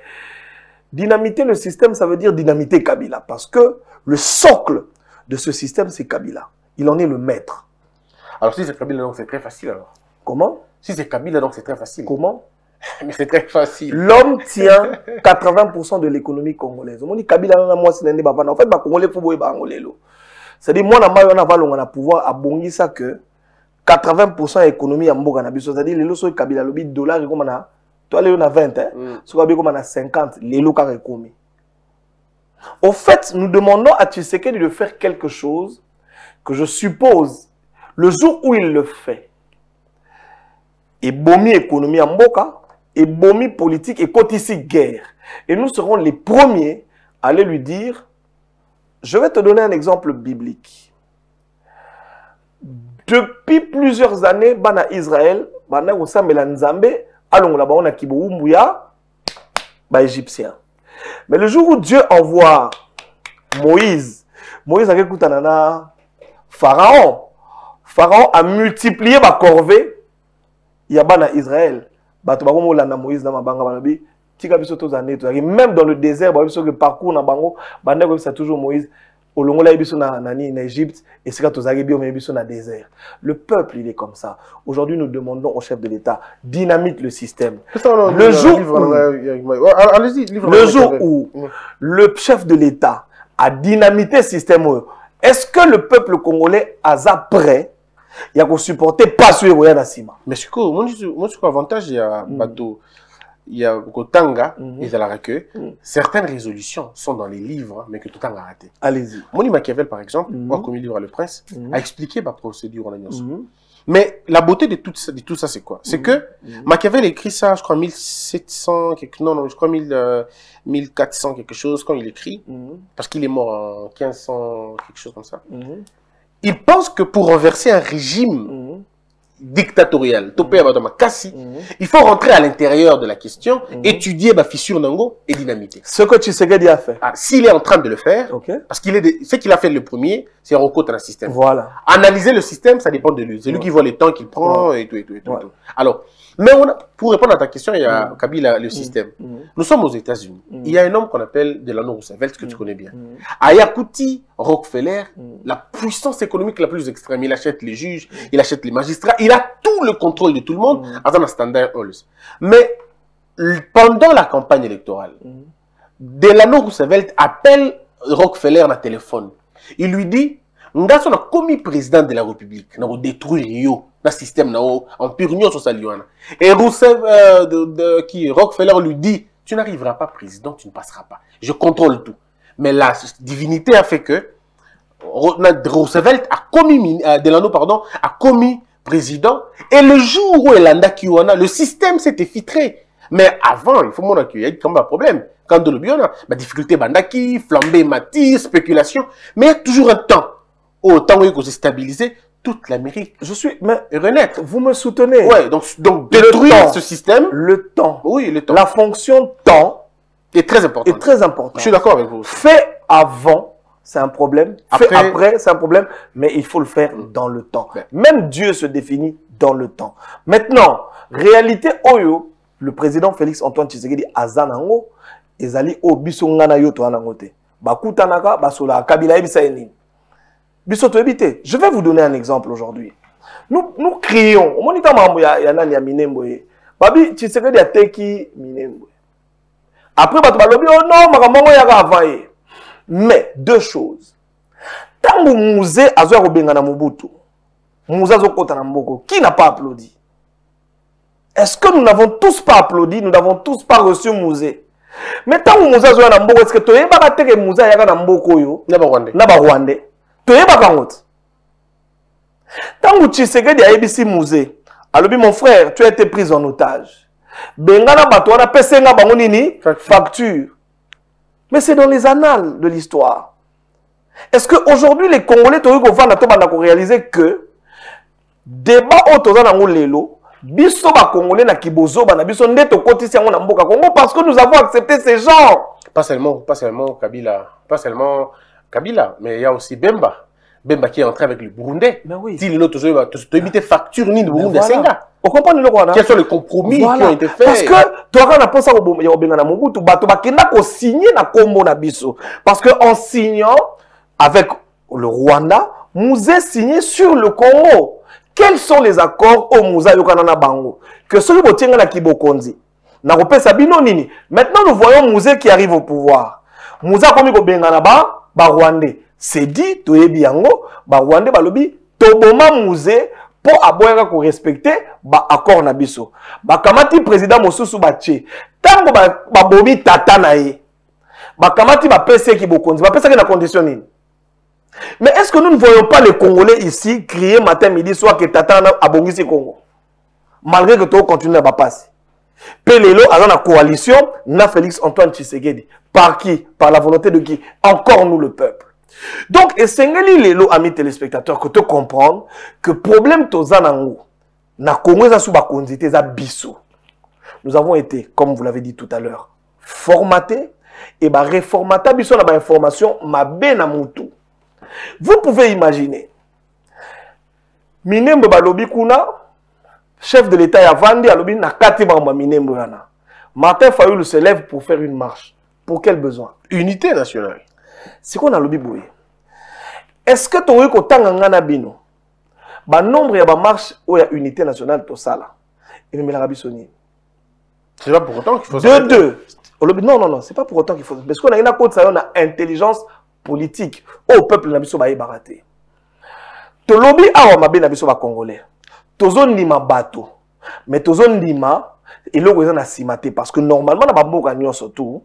Dynamiter le système, ça veut dire dynamiter Kabila. Parce que le socle de ce système, c'est Kabila. Il en est le maître. Alors si c'est Kabila, donc c'est très facile alors. Comment? Si c'est Kabila, donc c'est très facile. Comment? Mais c'est très facile. L'homme tient quatre-vingts pour cent de l'économie congolaise. On dit Kabila, moi, c'est un débat. En fait, les Congolais, il faut que les Congolais. C'est-à-dire, moi, on a pouvoir abonner ça que quatre-vingts pour cent de l'économie en Boganabiso, c'est-à-dire les lots Kabila, le dollar est comme ça. Toi, les lots sont vingt, hein. Si on a cinquante, les lots sont comme au fait, nous demandons à Tshisekedi de faire quelque chose que je suppose, le jour où il le fait, et bomi économie en Boka, et bomi politique, et côté ici guerre. Et nous serons les premiers à aller lui dire, je vais te donner un exemple biblique. Depuis plusieurs années, bana Israël, bana Osamela Nzambe, allons là-bas, on a Kiboumouya, bah Égyptien. Mais le jour où Dieu envoie Moïse, Moïse a écouté Pharaon. Pharaon a multiplié ma corvée. Il y a bana Israël. Moïse na mabanga banabi. Tika biso tous années. Même dans le désert, biso que parcours na bango, bana c'est toujours Moïse. Au long là, ils sont en Égypte et c'est quand aux Arabiens, ils sont dans le désert. Le peuple, il est comme ça. Aujourd'hui, nous demandons au chef de l'État dynamite le système. Le jour où, le jour où le chef de l'État a dynamité le système, est-ce que le peuple congolais a prêt? Il a qu'on supporter pas sur Royal Assima. Mais c'est quoi? Moi, je crois avantage il y a bateau. Il y a Kotanga et Zalarakeu. Certaines résolutions sont dans les livres, mais que Kotanga a raté. Allez-y. Moni Machiavel, par exemple, moi, comme il livre Le Prince, a expliqué ma procédure en alliance. Mais la beauté de tout ça, de tout ça, c'est quoi? C'est que Machiavel écrit ça, je crois, mille sept cents, quelque... non, non, je crois mille quatre cents, quelque chose, quand il écrit, parce qu'il est mort en quinze cents, quelque chose comme ça. Il pense que pour renverser un régime dictatorial, topé Abadama Kassi, il faut rentrer à l'intérieur de la question, mm -hmm. étudier ma fissure nango et dynamiter. Ce que Tshisekedi a fait. Ah, s'il est en train de le faire, okay. Parce qu'il est de... ce qu'il a fait le premier, c'est recoudre un système. Voilà. Analyser le système, ça dépend de lui. C'est ouais. lui qui voit les temps qu'il prend ouais. et tout et tout et tout. Ouais. Et tout. Alors, mais on a... pour répondre à ta question, il y a mm. Kabila, le mm. système. Mm. Nous sommes aux États-Unis. Mm. Il y a un homme qu'on appelle Delano Roosevelt que mm. tu connais bien. Mm. À Yakuti, Rockefeller, mm. la puissance économique la plus extrême. Il achète les juges, il achète les magistrats. Il a tout le contrôle de tout le monde à mmh. Standard Halls. Mais pendant la campagne électorale, mmh. Delano Roosevelt appelle Rockefeller dans le téléphone. Il lui dit, nous avons commis président de la République, nous avons détruit Rio, le système, nous avons empire Union sociale. Et Roosevelt, euh, de, de, qui, Rockefeller lui dit, tu n'arriveras pas président, tu ne passeras pas. Je contrôle tout. Mais la divinité a fait que Roosevelt a commis, euh, Delano, pardon, a commis président, et le jour où il a Kiwana, le système s'est effiltré. Mais avant, il faut montrer qu'il y a quand même un problème. Quand de l'obiona, la difficulté bandaki, flambée, mati, spéculation, mais il y a toujours un temps. Au temps où il faut se stabiliser, toute l'Amérique. Je suis, mais renaître. Vous me soutenez. Ouais, donc, donc détruire ce système. Le temps. Oui, le temps. La fonction temps est très importante. Est très importante. Je suis d'accord avec vous. Fait avant. C'est un problème. Après, fait après, c'est un problème. Mais il faut le faire dans le temps. Ouais. Même Dieu se définit dans le temps. Maintenant, réalité Oyo, le président Félix Antoine Tshisekedi Azanango, ezali o bisongana yo to anangote. Bakutanaka basola Kabila ebisaeni. Bisoto ebité. Je vais vous donner un exemple aujourd'hui. Nous nous créons. Monita mambo ya ya nani ya Minembwe. Babi Tshisekedi ateki Minembwe. Après batu balobi oh non, makamongo ya ka avaye. Mais deux choses. Tant Tango Mouze Azwa Robengana Mobutu, Mouza Zokota Namoko, qui n'a pas applaudi? Est-ce que nous n'avons tous pas applaudi? Nous n'avons tous pas reçu Mouze. Mais Tango Mouza Azwa Namoko, est-ce que tu es pas que Mouza Yaga Namoko yo? Naba Rwande. Naba Rwande. Tu es pas contre. Tango Tshisekedi a ébissi Mouze. Alors, mon frère, tu as été pris en otage. Bengana Batouana Pesenga Bangonini, facture. Mais c'est dans les annales de l'histoire. Est-ce qu'aujourd'hui, les Congolais, tu as vu réaliser que débat autour de l'élo, biso ba Congolais na kibozo ba na biso neto kotisi yango na mboka Congo parce que nous avons accepté ces gens. Pas seulement, pas seulement Kabila, pas seulement Kabila, mais il y a aussi Bemba, Bemba qui est entré avec le Burundais. Mais oui. Si l'autre va te imiter facture ni le Burundais, c'est là. On comprend le roi. Quels sont les compromis voilà. qui ont été faits? Parce que toi quand on a pensé au Bengana Mobutu, bato bakenda ko signer na Kombo na biso parce que en signant avec le Rwanda, Mouzé signé sur le Congo. Quels sont les accords au Mouza Yokanana Bango? Que celui qui tient la Kibokonzi. Maintenant, nous voyons Mouzé qui arrive au pouvoir. Mouza comme il Bengana ba ba Rwandais. C'est dit, Toyebiango, ba Rwandais ba lobi, Toboma Mouzé pour aboyer qu'on respecte ba accord nabiso. Ba kamati président Mosusu Bache. Tango ba ba bobi tatanae. Ba kamati ba pese Kibokonzi. Ba pese ki na conditionnine. Mais est-ce que nous ne voyons pas les Congolais ici crier matin, midi, soir que Tata a abongisi Congo? Malgré que tout continue à passer. Pelelo a la coalition, na Félix Antoine Tshisekedi. Par qui? Par la volonté de qui? Encore nous le peuple. Donc, et Sengeli Lelo, amis téléspectateurs, que te comprendre que problème tozanango, na Congo za souba konzite za biso. Nous avons été, comme vous l'avez dit tout à l'heure, formatés, et bah réformatés biso na ba information ma bena moutou. Vous pouvez imaginer, Minembwe balobi kuna, chef de l'État Yavandi alobi na kati bamba Minembwe yana. Martin Fayulu se lève pour faire une marche. Pour quel besoin? Unité nationale. C'est qu'on a lobi boué. Est-ce que ton yoko tangangana bino? Ba nombre ya ba marche ou ya unité nationale to sala. Et même la bisoni. C'est pas pour autant qu'il faut. De deux. Non non non, c'est pas pour autant qu'il faut. Parce qu'on a une côte ça on a intelligence politique au peuple nabiso ba baraté to lobi awa mabe nabiso ba congolais tozo ndima bato mais tozo ndima eloko eza na simate parce que normalement na ba mboka nyonso tout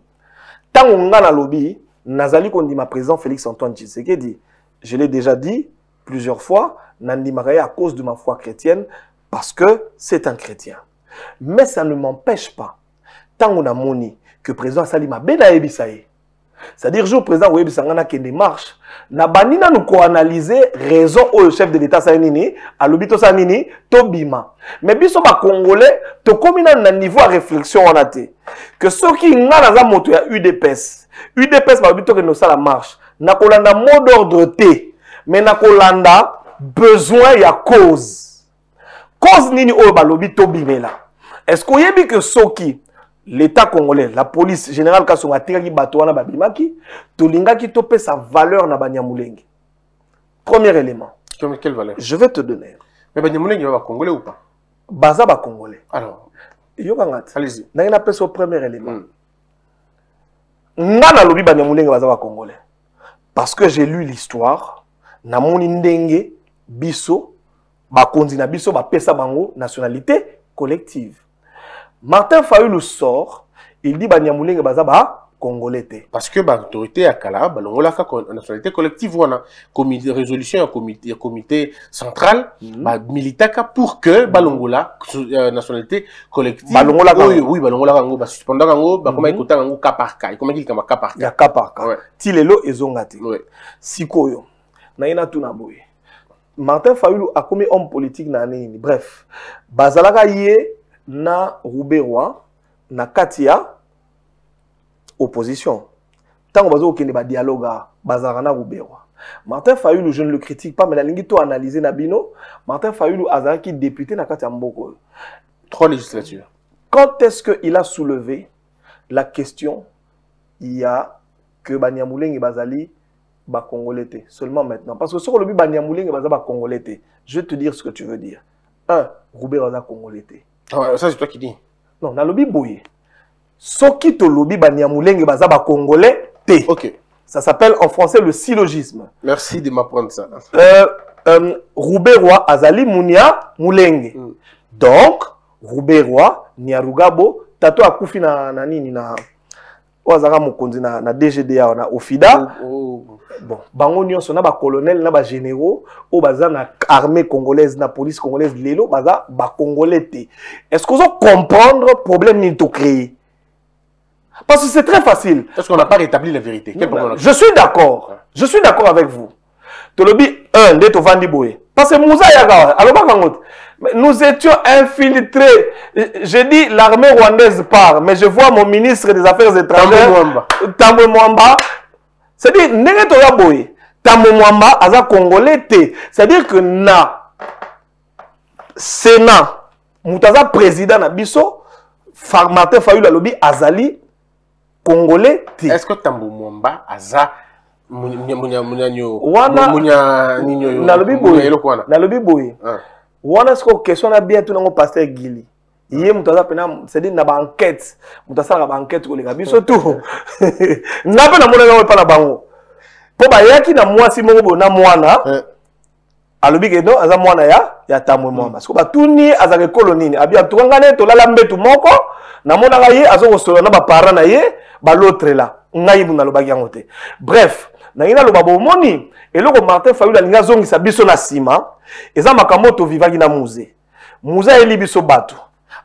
tango nga na lobi nazali ko ndima président Félix Antoine Tshisekedi. Je l'ai déjà dit plusieurs fois, nandimakai à cause de ma foi chrétienne parce que c'est un chrétien, mais ça ne m'empêche pas tango na moni que président Salima bena ebisaye. C'est-à-dire, jour présent, oui, ça n'a qu'une démarche. Nabanina nous co-analyser raison au chef de l'État Sanini, à l'obito Sanini, Tobima. Mais biso ba Congolais, to combina na niveau à réflexion on a té. Que ceux qui n'ont pas monté à U D P S, U D P S va plutôt que nous ça la marche. N'a kolanda mot d'ordre té, mais n'a kolanda besoin y a cause. Cause nini au balobi Tobimela. Est-ce qu'on y a dit que ceux qui l'État congolais, la police générale Kasonga Tiraki Batouana Babimaki, Tolinga qui topait sa valeur na Banyamoulenge. Premier élément. Quelle valeur? Je vais te donner. Mais Banyamoulenge va congolais ou pas? Baza ba congolais. Alors, yokangat. Allez-y. Na yena pèse au premier élément. Nga na lobi Banyamoulenge baza ba congolais. Parce que j'ai lu l'histoire, na moni ndenge biso ba konzi na biso ba pesa bango nationalité collective. Martin Fayulu sort, il dit Banyamoulenge bazaba congolais té. Parce que l'autorité à Kala, balongolaka nationalité collective wana comité résolution comité comité central, militaka pour que balongola nationalité collective. Balongolaka oui balongolaka ngo ba suspendaka ngo ba koma ikota ngo ka par ka. Comment il kama ka par ka? Ya ka par ka. Tilelo ezongate. Ouais. Sikoyo. Na ina tuna boye. Martin Fayulu a commis homme politique na nini. Bref, bazalaka yé na Ruberwa, na Katia, opposition. Tant qu'on va dire qu'il n'y a pas de dialogue, bazarana Ruberwa. Martin Fayulu, je ne le critique pas, mais la ligne toi analysé Nabino, Martin Fayulu a été député na Katia Mboko. Trois législatures. Quand est-ce qu'il a soulevé la question, il y a que Banyamoulenge Bazali, ba Congolais? Seulement maintenant. Parce que si on le dit Banyamoulenge Bazali, ba Congolais, je vais te dire ce que tu veux dire. Un, Ruberwa na Congolais. Ah, ça c'est toi qui dis. Non, dans le lobby bouillé. Ce qui te lobby Banyamoulenge baza ba congolais té. OK. Ça s'appelle en français le syllogisme. Merci de m'apprendre ça. Euh, euh, Ruberwa azali munia mulenge. Mm. Donc, Ruberwa niarugabo tato akufi na, na nini na wazara mokonzi na, na D G D A na Ofida. Oh, oh. Bon, bango nyonso na ba colonel na ba généraux o baza na armée congolaise na police congolaise lelo baza ba congolais te. Est-ce que vous comprenez problème ni to créer? Parce que c'est très facile. Parce qu'on n'a pas rétabli la vérité. Non, non. Je suis d'accord. Je suis d'accord avec vous. Tolobi un de Tovandi Boye. Parce que Moussa Yaga, nous étions infiltrés. J'ai dit l'armée rwandaise part, mais je vois mon ministre des Affaires étrangères, Tambo Mwamba. C'est-à-dire, Neretora Boye, Tambo Mwamba, Aza Congolais, c'est-à-dire que na Sénat, Moutaza président Nabiso, Martin Fayulu Alobi, Azali, Congolais. Est-ce que Tambo Mwamba aza nalobi wana siko question na bien tout nango pasteur Gili yé mutaza pena c'est-à-dire na ba enquête mutasa na ba enquête ko leka biso tout na pena mona na pa na bango po ba yaki na mwasi moko bona mwana alobi ke no aza mwana ya ya Tambo Mwamba siko ba tuni azake kolonini abia tukangane to lala mbetu moko na mona ga yé azo ko solo na ba parents na yé ba l'autre là ngayibu na lobaki yango te. Bref, nangina lobabo moni eloko Martin Fayulu alinga zongi sa biso na sima eza makambo to vivaki na musée. Musée eli biso bato.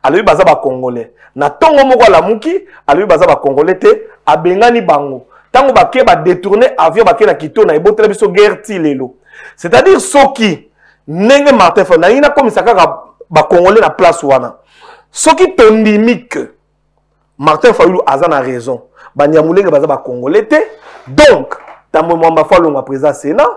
Alobi baza ba congolais. Na tongo moko la muki, alobi baza ba congolais te abengani bango. Tango bake ba détourner avion bake na Kito na ebotre biso guerre ti lelo. C'est-à-dire soki nenge Martin Fayulu nangina komisa kaka ba congolais na place wana. Soki tondimik Martin Fayulu azana raison. Banyamoulenge baza ba congolais te. Donc, Tambo Mwamba falongwa président Sénat,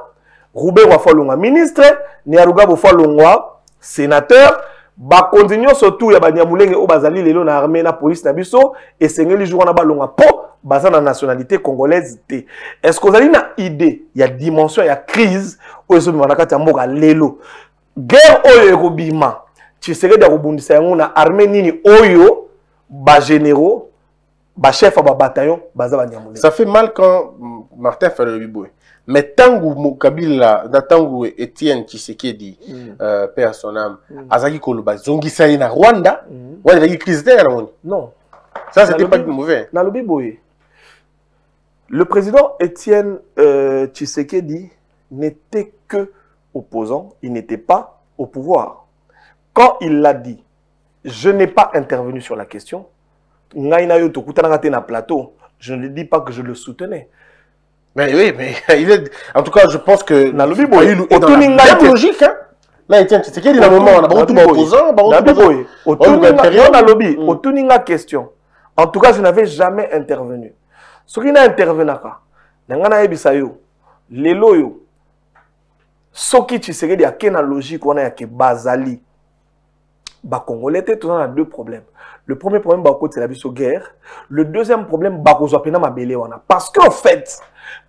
Ruberwa falongwa ministre, Niarugabo falongwa sénateur, ba continue surtout ya Banyamoulenge o bazali lelo na armée na police na biso et sengeli jour na balongwa po baza na nationalité congolaise te. Est-ce que vous avez une idée ya dimension ya crise o so bimana kati ya mboka lelo? Guerre oyo ekobima. Tshisekedi akobundisa yango na armée nini oyo ba généraux chef à bataillon, ça fait mal quand Martin fait le biboué. Mais tant que Kabila, tant que Étienne Tshisekedi, père son âme, Azaki Koloba, Zongi Saïna, Rwanda, ou il y a une crise d'air. Non. Ça, c'était pas mauvais. Dans le biboué, le président Étienne Tshisekedi n'était que opposant, il n'était pas au pouvoir. Quand il l'a dit, je n'ai pas intervenu sur la question. Je ne dis pas que je le soutenais. Mais oui, mais il est... en tout cas, je pense que... Dans le Bible, il est dans la logique. Là, Étienne Tshisekedi, il y a un moment, on a tout opposant. Dans le Bible, il y a une question. En tout cas, je n'avais jamais intervenu. Ce qui n'a intervenu, c'est que les loyaux, ce qui Tshisekedi, il y a une logique, on a Bazali. Bah, Congolais, on a deux problèmes. Le premier problème, c'est la guerre. Le deuxième problème, c'est la guerre. Parce qu'en fait,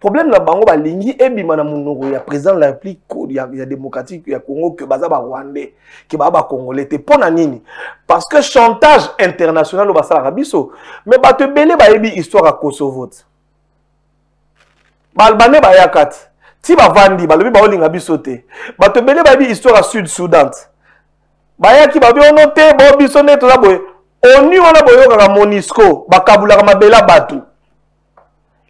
le problème, c'est que l'Ingi et le président de la République, il y a la démocratie, il y a le Congo, il y a le Rwandais, il y a le Congolais. Parce que le chantage international, c'est la guerre. Mais il y a l'histoire à Kosovo. Balbané, il y a quatre. Si vous avez dit, il y a l'histoire à Sud-Soudan. Baya ki babi onote bo bisone to zaboye oni wana boyo ka monisco bakabula ka mabela batu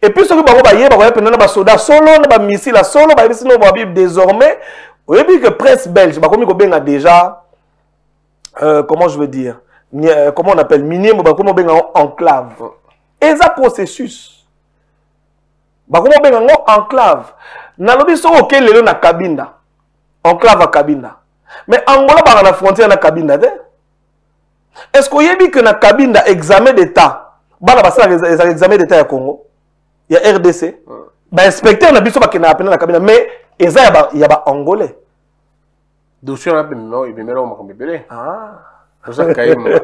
et puis ce que bako baye bako ya pendana ba soda solo na ba missile solo ba bisino ba bib désormais oyebi que presse belge bako mi ko benga déjà euh, comment je veux dire euh, comment on appelle minimum bako mo benga enclave et ça processus bako mo benga enclave na lobi so oké lelo na kabinda enclave à kabinda. Mais Angola par la frontière na Kabinda. Est-ce qu'on y a dit que na Kabinda examen d'État, bah là ça les examens d'État ya Congo, ya R D C, bah inspecteur na biso ba kena appelé na Kabinda, mais eza ya ba ya ba Angolais. Dossier na bimelo bimelo makambebele. Ah. Dossier kaim.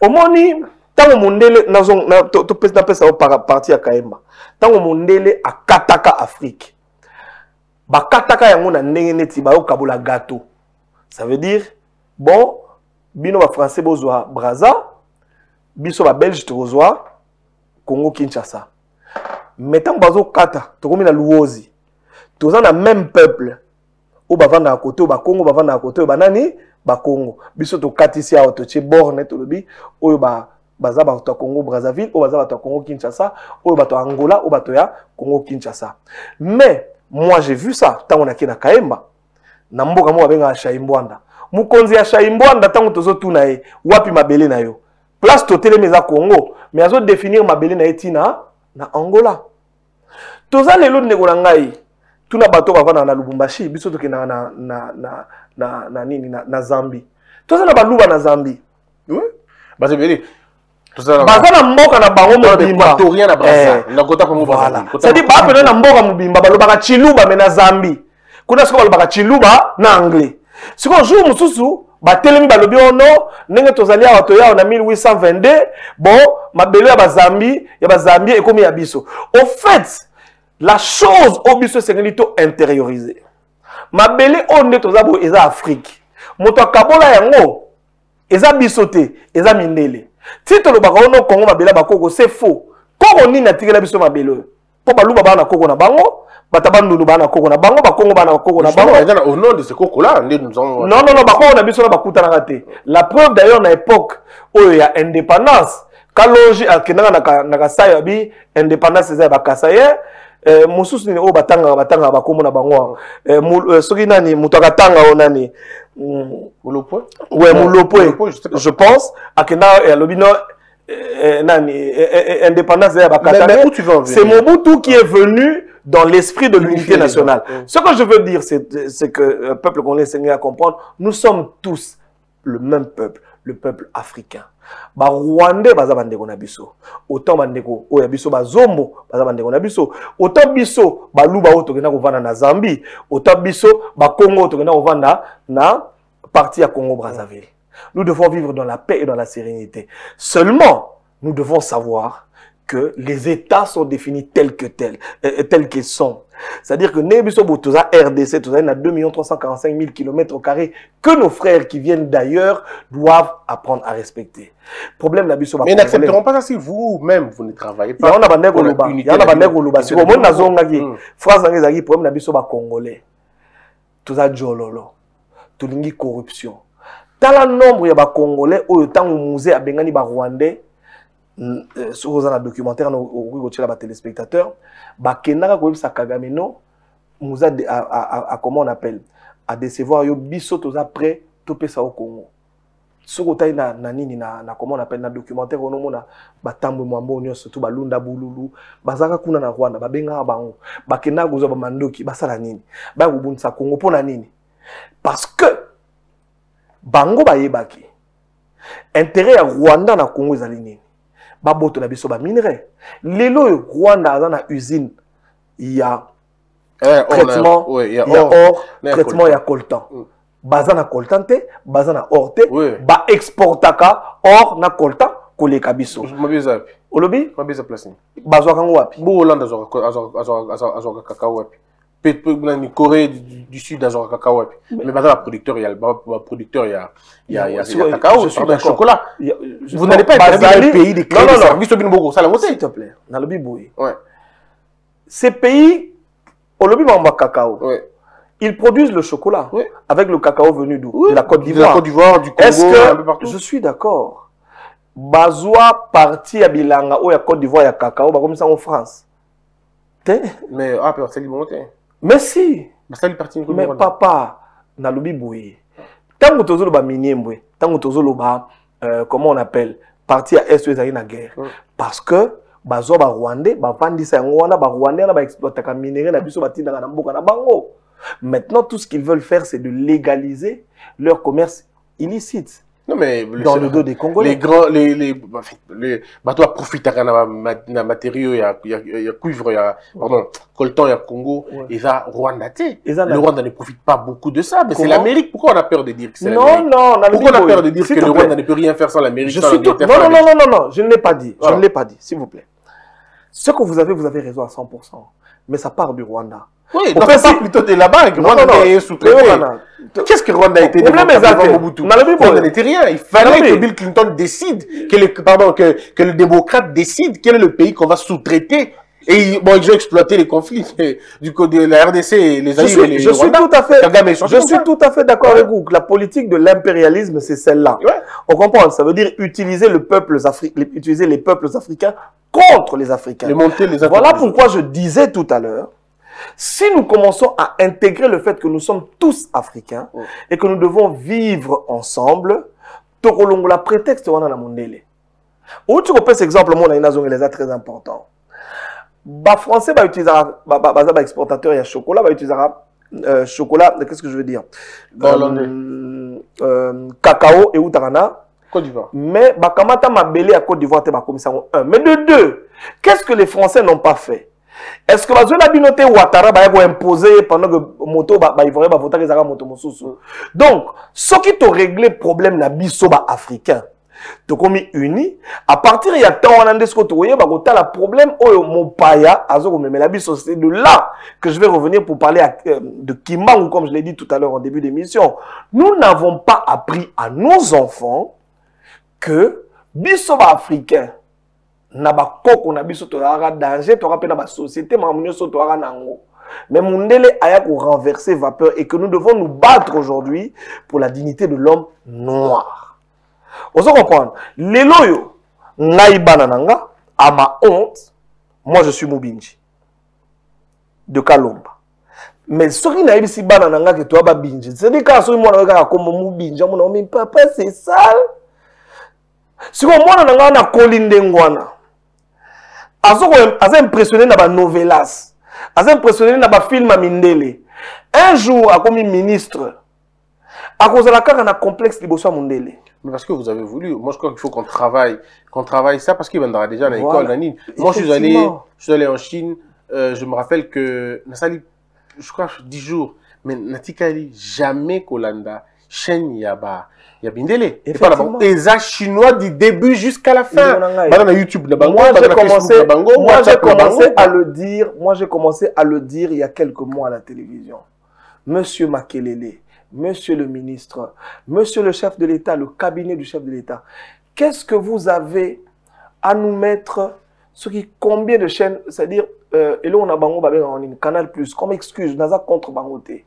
Omoni tango mondele na zon na to to pesa pesa au parti ya Kaimba. Tango mondele a kataka Afrique. Bakataka yango na ndenge neti ba okabola gâteau. Ça veut dire bon bino ba français bozwa Brazza, biso ba belge tozwa Congo Kinshasa. Mettons bazo kata, tu comme la louosi. Tous en a même peuple. Ou bavanda à côté, ou bakongo, bavanda à côté, ou banani, bakongo. Biso to katisia ou to tche borne to lobi, ou ba baza ba to Congo Brazzaville, ou baza ba to Congo Kinshasa, ou ba to Angola, ou ba to ya Congo Kinshasa. Mais moi j'ai vu ça tant on a kina kaemba. Na mboka mo abenga Shaimbwanda. Mukonzi ya Shaimbwanda tant tozo tuna e, wapi mabele na yo. Place to telemeza Congo, mais azo définir mabele na etina na Angola. Toza lelo ndekola ngai. Tuna bato bavana na Lubumbashi, biso toke na na na na na nini na na Zambie. Toza na baluba na Zambie. Oui. Bazo bele. Toza na mboka na bango mobimba. Toria na Brasa. Na kota ko mobala. Ça dit ba pena na mboka mobimba baloba ka chiluba me na Zambie. Kuna siko baloba ka chiluba na anglais. Siko jour mususu ba telemi balobi ono nenge tozali ya bato ya na mille huit cent vingt-deux, bon mabelo ya ba Zambie, ya ba Zambie ekomi ya biso. Au fait, la chose au biso sengelito intériorisée. Ma belle onde tozabo eza Afrique. Moto kabola yango eza bisoté, eza mindele. Tito lo bako no Congo mabela bakoko c'est faux. Congo ni na tikela biso mabelo. Po baluba bana koko na bango, batabandulu bana koko na bango, bakongo bana koko na bango. Eza au nom de ce koko là, nous avons Non non non bako na biso na bakuta na raté. La preuve d'ailleurs na époque oyo ya indépendance, kaloji akinanga na na kasaya bi indépendance eza ba kasaya. Euh, Moussous ni o batanga batanga bakomo na bango. Euh soki nani muto akatanga o nani. Mulopwe. Ouais mulopwe. Je pense akena ya lobino nani indépendance ya bakatanga. C'est Mobutu qui est venu dans l'esprit de l'unité nationale. Ce que je veux dire c'est c'est que le peuple qu'on enseigne à comprendre, nous sommes tous le même peuple, le peuple africain. Ba Rwandais baza bandeko na biso autant bandeko oya biso ba Zombo baza bandeko na biso autant biso ba Luba oto kena kovanda na Zambie autant biso ba Congo oto kena kovanda na partie à Congo Brazzaville. Nous devons vivre dans la paix et dans la sérénité. Seulement nous devons savoir que les états sont définis tels que tels euh, tels qu'ils sont. C'est-à-dire que Nebiso Botoza R D C toza na deux millions trois cent quarante-cinq mille kilomètres carrés que nos frères qui viennent d'ailleurs doivent apprendre à respecter. Problème la biso Mais n'accepteront pas ça si vous même vous ne travaillez pas. On a bandeko loba, on a bandeko loba. Si on na zonga ki, France ngezaki problème la biso ba congolais. Toza jololo. Tolingi corruption. Tala nombre ya ba congolais oyo tangu musée abengani ba rwandais. Sur un documentaire, nous avons téléspectateurs, Bakena Kobsa Kagameno, nous a comment on appelle, à décevoir yo biso toza prêt topé ça au Congo. Sur le na nani na comment on appelle na documentaire au nom na Tambo Mwamba surtout Balunda Bululu, Bazaka kuna na Rwanda, Babenga Bango, Bakena Gozo Bamandoki, Basala nini, Bagubunsa Congo pour la nini. Parce que Bango Bayebaki, intérêt à Rwanda na Congo ezali nini. Baboto na biso ba minerais. Lelo Rwanda a na usine ya traitement ya or, traitement ya coltan. Baza na coltan te, baza na or te, ba exportaka or na coltan koleka biso. Mabizapi. Olobi? Mabiza place ni. Bazwa kango wapi? Bo Hollande azwa azwa azwa kakao wapi. Peut-être Corée du Sud azwa kakao wapi. Mais baza producteur ya producteur ya Il y a du cacao, du chocolat. Vous n'allez pas être dans les pays des clés de service. S'il te plaît, dans le Biboui. Ces pays, au lobby Mamba cacao, ils produisent le chocolat avec le cacao venu d'où? De la Côte d'Ivoire, du Congo, un peu partout. Je suis d'accord. Bazoua parti à Bilanga, ou à Côte d'Ivoire, à cacao, comme ça en France. Mais ah, c'est l'immobilier. Mais si. Mais papa, dans le Biboui. Tant que tu as Minembwe, tant que tu as comment on appelle, parti à Est, tu es la guerre. Parce que, bazo ba Rwandais, ba Pandisa Rwanda, ba Rwandais, ba exploitaka minéraux, na biso batina na mboka na bango. Maintenant, tout ce qu'ils veulent faire, c'est de légaliser leur commerce illicite. Non mais dans le dos des Congolais. Les grands, les les les bateaux profitent d'un matériau, il y a il y a cuivre, il y a pardon, coltan, il y a Congo, et ça Rwanda. Le Rwanda ne profite pas beaucoup de ça, mais c'est l'Amérique. Pourquoi on a peur de dire que c'est l'Amérique? Non non, pourquoi on a peur de dire que le Rwanda ne peut rien faire sans l'Amérique? Je suis non non non non non, je ne l'ai pas dit, je ne l'ai pas dit, s'il vous plaît. Ce que vous avez, vous avez raison à cent pour cent, mais ça part du Rwanda. Oui, on fait ça plutôt de la banque. Rwanda est sous-traité. Qu'est-ce que Rwanda a été devant Mobutu? Rwanda n'était rien. Il fallait que Bill Clinton décide, que le, pardon, que, que le démocrate décide quel est le pays qu'on va sous-traiter Et bon, ils ont exploité les conflits du côté de la R D C et les alliés. Je suis, je suis tout à fait, Kagame, je je suis tout à fait d'accord ouais. avec vous que la politique de l'impérialisme, c'est celle-là. Ouais. On comprend, ça veut dire utiliser, le peuple, utiliser les peuples africains contre les Africains. Les monter, les voilà pourquoi je disais tout à l'heure, si nous commençons à intégrer le fait que nous sommes tous Africains ouais. et que nous devons vivre ensemble, tokolongola prétexte wana na mondele. Ou tu repères cet exemple, mon aïna zongeleza très important. Bah français va bah, utiliser bah, bah, bah, exportateur il y a chocolat va bah, utiliser euh, chocolat qu'est-ce que je veux dire euh, euh, cacao et outarana Côte d'Ivoire mais bah kamata mabélé à Côte d'Ivoire t'es bah commissaire un mais de deux qu'est-ce que les Français n'ont pas fait est-ce que bah zone habinoté Ouattara bah ils imposer pendant que moto bah bah ivoirien bah voter les arabes moto mosusu donc ce qui te régler problème na biso bah africain donc on est unis à partir il y a tant on a des choses où il y a le problème au Mopaya à zéro mais la biso c'est de là que je vais revenir pour parler à, euh, de Kimbangu comme je l'ai dit tout à l'heure en début d'émission nous n'avons pas appris à nos enfants que biso ba africain na ba koko na biso to ara danger to rappel na ba société ma munyoso to ara nango mais mundele aya ko renverser vapeur et que nous devons nous battre aujourd'hui pour la dignité de l'homme noir. On se comprend. Les loyaux, Naïbanananga, à ma honte, moi je suis Moubinji, de Kalomba. Mais ce qui naïbi si banananga que toi babinji, c'est des cas où moi je regarde comme Moubinji, mon ami papa c'est sale. Si moi nananga na kolindengwana, azo azo impressionné na ba novelas, azo impressionné na ba film mindele. Un jour a commis ministre, à cause de la carte na complexe liboso mundele. Mais parce que vous avez voulu. Moi, je crois qu'il faut qu'on travaille, qu'on travaille ça parce qu'il vendra déjà à l'école. Voilà. Moi, je suis allé, je suis allé en Chine. Euh, je me rappelle que Nassali, je crois dix jours, mais Natikali jamais Kolanda, Chen Yaba, Yabindele. Et pas là-bas. Les chinois du début jusqu'à la fin. Madame YouTube, de Bango, moi j'ai commencé, moi j'ai commencé à le dire. Moi j'ai commencé à le dire il y a quelques mois à la télévision. Monsieur Makelele. Monsieur le ministre, monsieur le chef de l'État, le cabinet du chef de l'État, qu'est-ce que vous avez à nous mettre sur combien de chaînes, c'est-à-dire, euh, et là on a Bango Babé en ligne, Canal Plus, comme excuse, Naza contre Bangoté.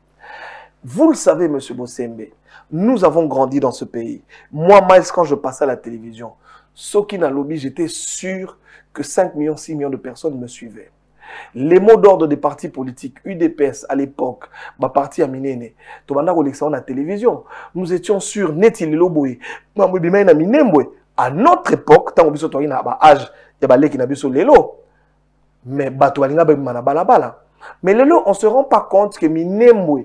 Vous le savez, monsieur Bosembe, nous avons grandi dans ce pays. Moi, Miles, quand je passais à la télévision, ce qui n'a lobby, j'étais sûr que cinq millions, six millions de personnes me suivaient. Les mots d'ordre des partis politiques, U D P S à l'époque, ma parti à Minene, Tobanda Olexan à la télévision, nous étions sûrs, Netil Loboé, Minembwe, à notre époque, tant que nous avons un âge, il y a des gens qui ont un lélo. Mais Batoualinga, il y a des gens. Mais lélo, on ne se rend pas compte que Minembwe,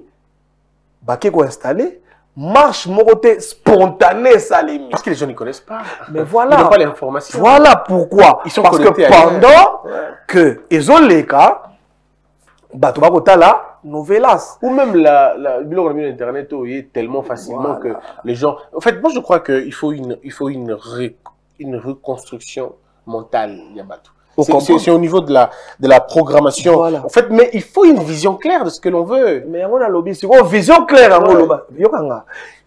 qui est installé, marche morotée spontanée, Salim. Parce que les gens ne connaissent pas. Mais voilà. Ils n'ont pas l'information. Voilà pourquoi. Ils sont parce que pendant ouais. que ils ont les cas, bah tu vas goûter la novelas. Ou même la la blog internet est tellement facilement voilà. que les gens. En fait, moi je crois que il faut une il faut une ré... une reconstruction mentale, Yabatou. C'est au niveau de la, de la programmation. Voilà. En fait, mais il faut une vision claire de ce que l'on veut. Mais on a lobby. Oh, vision claire ouais. au lobby.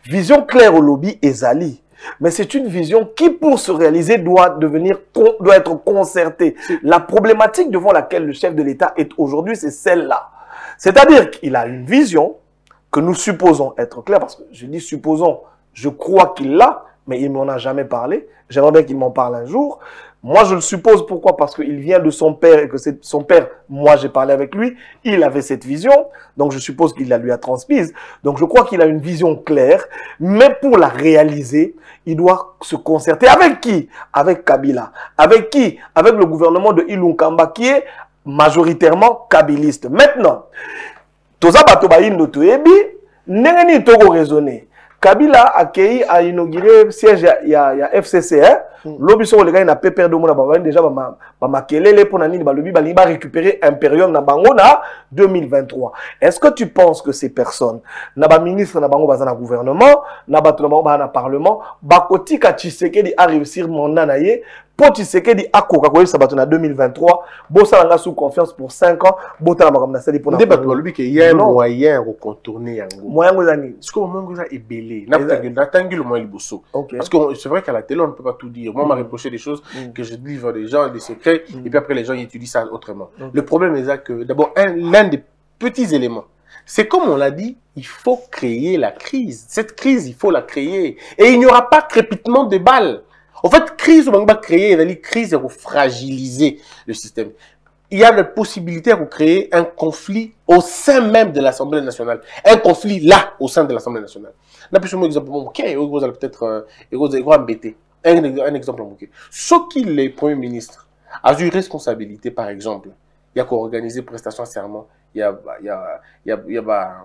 Vision claire au lobby Ezali. Mais c'est une vision qui, pour se réaliser, doit, devenir, doit être concertée. La problématique devant laquelle le chef de l'État est aujourd'hui, c'est celle-là. C'est-à-dire qu'il a une vision que nous supposons être claire. Parce que je dis supposons, je crois qu'il l'a, mais il ne m'en a jamais parlé. J'aimerais bien qu'il m'en parle un jour. Moi, je le suppose. Pourquoi? Parce qu'il vient de son père et que c'est son père, moi, j'ai parlé avec lui, il avait cette vision, donc je suppose qu'il la lui a transmise. Donc, je crois qu'il a une vision claire, mais pour la réaliser, il doit se concerter. Avec qui? Avec Kabila. Avec qui? Avec le gouvernement de Ilunkamba, qui est majoritairement kabiliste. Maintenant, toza batobaïn no toebi, n'engeni togo raisonné. Kabila Akei a inauguré le siège il y a F C C. L'obisson, les gars, il n'a pas perdu mon abandon. Déjà, Makelele, Ponani, Balobi, Balobi va récupérer Imperium Nabangona deux mille vingt-trois. Est-ce que tu penses que ces personnes, Naba ministre, Nabango, Bazana gouvernement, Nabato, Nabana parlement, Bakotika Tshisekedi a réussi mon nanaye Po Tshisekedi akoka ko sabato na deux mille vingt-trois, bosa nga sous confiance pour cinq ans, bota na makamna sali pour na. Débat lo lobi ke hier moyen ko contourner yango. Moyen ko zani. Parce que moyen ko za ebelé. Na tangi le moyen liboso. Parce que c'est vrai qu'à la télé on ne peut pas tout dire. Moi m'a reproché des choses que je livre des gens des secrets et puis après les gens ils étudient ça autrement. Le problème est là que d'abord l'un des petits éléments, c'est comme on l'a dit, il faut créer la crise. Cette crise, il faut la créer. Et il n'y aura pas crépitement de balles. En fait, crise, on va créer, la crise, on va fragiliser le système. Il y a la possibilité de créer un conflit au sein même de l'Assemblée nationale. Un conflit là, au sein de l'Assemblée nationale. Là, plus un exemple, ok, vous allez peut-être embêter. Un exemple, ok. Ce qu'il est Premier ministre a une responsabilité, par exemple, il y a qu'à organiser prestation serment. Il y a, il y a, il y a, il y a,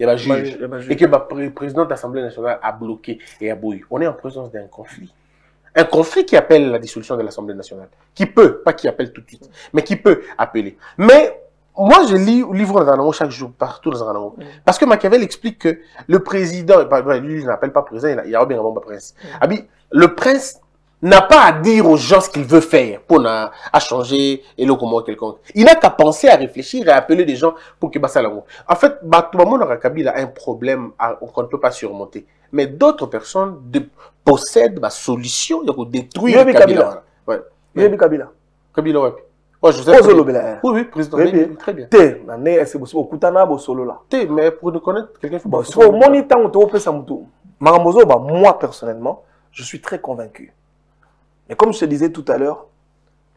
il y a juge et que le président de l'Assemblée nationale a bloqué et a bouilli. On est en présence d'un conflit. Un conflit qui appelle la dissolution de l'Assemblée nationale. Qui peut, pas qui appelle tout de suite, mais qui peut appeler. Mais moi, je lis le livre dans un chaque jour, partout dans un parce que Machiavel explique que le président, lui, il n'appelle pas président, il y a bien un prince. Le prince n'a pas à dire aux gens ce qu'il veut faire pour à changer et le comment quelconque. Il n'a qu'à penser, à réfléchir et à appeler des gens pour que ça l'envoie. En fait, tout le monde a un problème qu'on ne peut pas surmonter. Mais d'autres personnes possèdent la solution pour détruire Kabila. Kabila. Kabila, oui. Oh, je sais. Oui, oui, président. Très bien. T'es, c'est beaucoup de T'es, mais pour nous connaître, quelqu'un faut. Moi, personnellement, je suis très convaincu. Et comme je te disais tout à l'heure,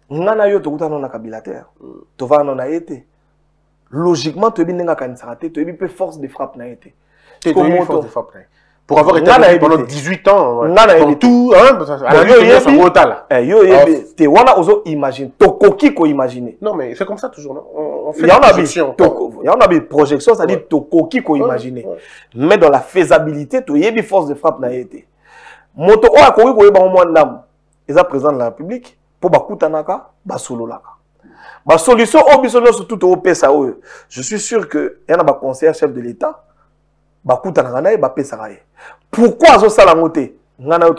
logiquement, tu as force de frappe. Pour avoir été pendant dix-huit ans, dans tout, imagine. Non, mais c'est comme ça toujours. On fait des projections. Il y a des projections, ça dit que imaginer. Mais dans la faisabilité, tu as force de frappe. Moto ils sont présents dans la République pour Bakutanaka, Basololaka. La solution, c'est tout au P S A O. Je suis sûr qu'il y a un conseiller chef de l'État, Bakutanaka et Bapesarae. Pourquoi ils ont ça la montée? Peut-être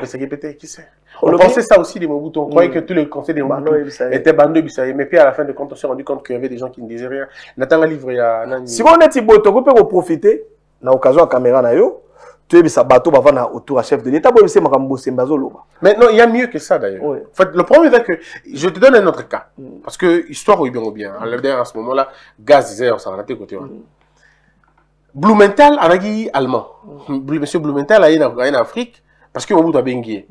que c'est répété, qui sait? On pensait ça aussi des Mobutu. On croyait que tous les conseils des Mobutu étaient bandés. Mais puis à la fin de compte, on s'est rendu compte qu'il y avait des gens qui ne disaient rien. Nathan a livré à Nani. Si on est Tiboto, on peut profiter, dans l'occasion de la caméra, tu es un bateau autour à chef de l'État. Mais non, il y a mieux que ça d'ailleurs. Oui. En fait, le problème est que je te donne un autre cas. Mm. Parce que l'histoire est bien ou bien. À ce moment-là, gaz, zéro, ça a été côté. Mm. Blumenthal a dit allemand. Mm. Monsieur Blumenthal a été en Afrique parce que Mobutu a bengué.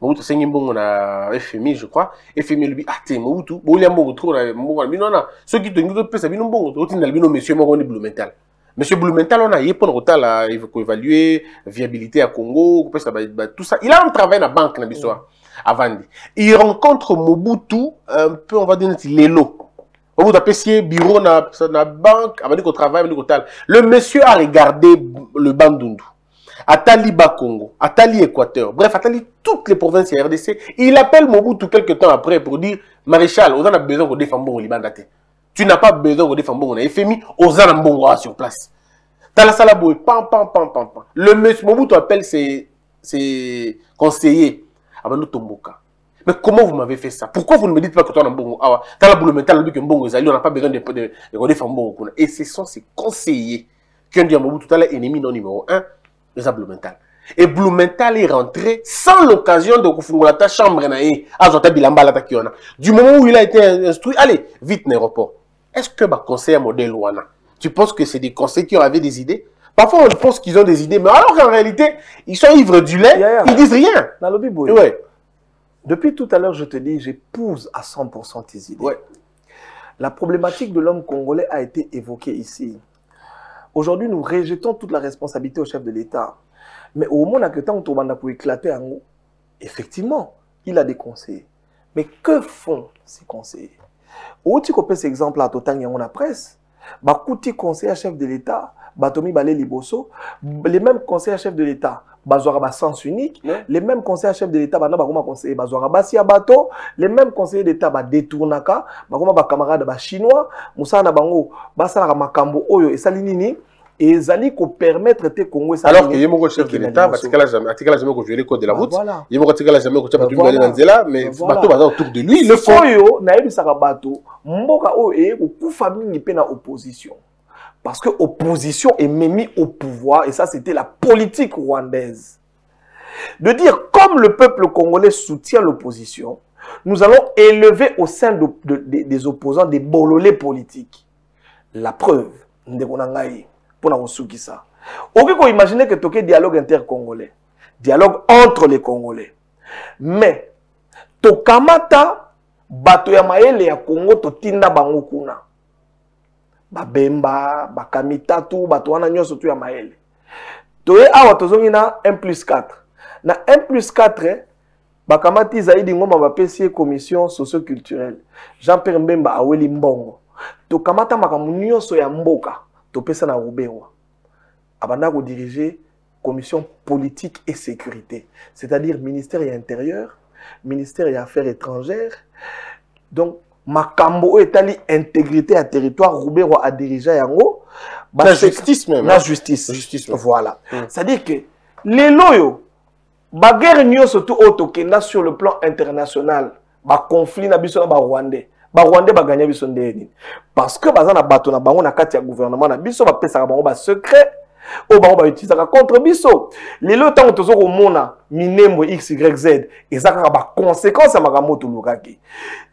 Mobutu a été en F M I, je crois. F M I lui dit, ah, t'es Mobutu. Il y a un bon retour. Non, non. Ceux qui te disent, c'est un bon retour. Ils disent, monsieur, moi, on est Blumenthal. Monsieur Blumenthal, on a évalué la viabilité à Congo, tout ça. Il a un travail dans la banque, avant. Il rencontre Mobutu, un peu, on va dire, l'élo. Mobutu a payé bureau dans la banque, avant qu'on travaille, le monsieur a regardé le Bandundu, Atali Bakongo, Atali Équateur, bref, Atali toutes les provinces de la R D C. Il appelle Mobutu quelques temps après pour dire, Maréchal, on a besoin de défendre au Liban d'athée. Tu n'as pas besoin de faire un bon F M I aux Anambongois sur place. T'as la salaboué, pam, pam, pam, pam, pam. Le monsieur Mobutu appelle ses, ses conseillers. Mais comment vous m'avez fait ça? Pourquoi vous ne me dites pas que tu as un bon ah, t'as la boule mentale, on n'a pas besoin de faire un bon. Et ce sont ses conseillers qui ont dit à Mobutu, t'as l'ennemi non numéro un, les Blumenthal. Et Blumenthal est rentré sans l'occasion de confondre la chambre. Du moment où il a été instruit, allez, vite, n'aéroport. Est-ce que ma conseil modèle Wana, tu penses que c'est des conseils qui avaient des idées? Parfois, on pense qu'ils ont des idées, mais alors qu'en réalité, ils sont ivres du lait, yeah, yeah. Ils disent rien. Dans le biboui, ouais. Depuis tout à l'heure, je te dis, j'épouse à cent pour cent tes idées. Ouais. La problématique de l'homme congolais a été évoquée ici. Aujourd'hui, nous rejetons toute la responsabilité au chef de l'État. Mais au moment où on tombe pour éclater, effectivement, il a des conseillers. Mais que font ces conseillers? Au tu copies cet exemple à Totang et on la presse, bah couti conseiller chef de l'État, bah Tomi Balé Liboso, les mêmes conseillers chefs de l'État, bah Zoraba sens unique, les mêmes conseillers chefs de l'État, bah non bah comment conseiller, bah Zoraba si abato, les mêmes conseillers d'État bah détournaka, bah comment bah camarade bah chinois, Moussa na bango, bah ça la makambo oyo et salinini. et ils qu'on permettre de Congo. Alors que mon chef de l'État, il a jamais conjugué le code de la route, il a jamais conjugué la mais bateau autour de lui, le fond. Parce que l'opposition est même au pouvoir, et ça c'était la politique rwandaise. De dire, comme le peuple congolais soutient l'opposition, nous allons élever au sein de, de, de, des opposants des bololés politiques. La preuve, pour nous soutenir ça. On peut imaginer que toqué dialogue inter-congolais, dialogue entre les Congolais. Mais, tokamata, batoyamaele ya Congo totinda bangukuna. Babemba, bakamitatu, batoana nyo sotu yamaele. Toye awa tozongi na un plus quatre. Na un plus quatre, bakamati zaidi ngoma bapesiye commission socio-culturelle. Jean-Pierre Bemba aweli mbongo. Tokamata makamunyo so ya mboka. Topesa na Ruberwa. Abanda ko diriger commission politique et sécurité. C'est-à-dire ministère et intérieur, ministère et affaires étrangères. Donc, makambo etali intégrité à territoire, Ruberwa a dirigé yango. La justice même. La justice. Justice. Voilà. Mm. C'est-à-dire que les loyaux, baguerre nyo surtout au Tokenda sur le plan international, ba conflit na biso na ba Rwandais, ba Rwandais ba gagner biso ndeni. Parce que bazana bato na bango na kati ya gouvernement na biso ba pesa ka bango ba secret, o bango ba utiliser contre biso. Les loyaux tant tozo ko mona Minembwe X Y Z et ça ka ba conséquence ya makambo to lukaki.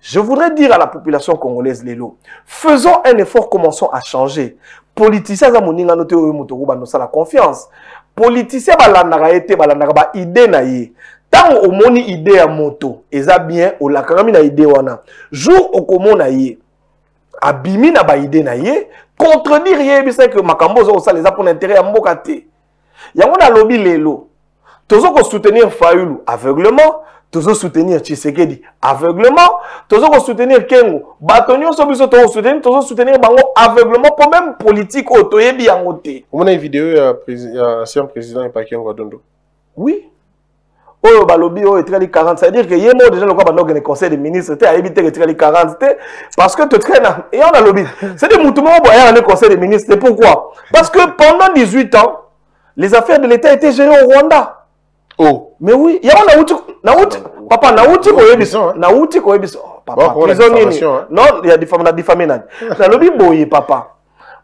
Je voudrais dire à la population congolaise les loyaux, faisons un effort, commençons à changer. Politiciens za moninga note oyo moto ko ba no sala confiance. Politicien balandaka ete balandaka ba idée na ye tant omoni idée ya moto eza bien olakaka na idée wana jour okomona ye abimi na ba idée na ye contredire ye bisa que makambo zo sala eza pour l'intérêt ya mboka te yango na lobi lelo tozo ko soutenir Fayulu aveuglement tozo soutenir Tshisekedi aveuglement tozo ko soutenir Kengo batonyo so biso tozo soutenir tozo soutenir bango aveuglement pour même politique otoyebi yango te on a une vidéo ancien président et pas Kengo Dondo oui oyo balobi oyo etrali quarante ça veut dire que yemo déjà le quoi banogne conseil des ministres te a éviter que etrali quarante te parce que te traîne et on a lobby c'est des mutumo boya le conseil des ministres pourquoi parce que pendant dix-huit ans les affaires de l'État étaient gérées au Rwanda. Oh, mais oui, il y a un outil, papa, un outil qu'on a besoin, un outil qu'on a besoin, papa, prisonnier, non, il y a des femmes, la diffamation, la lobby boy, papa,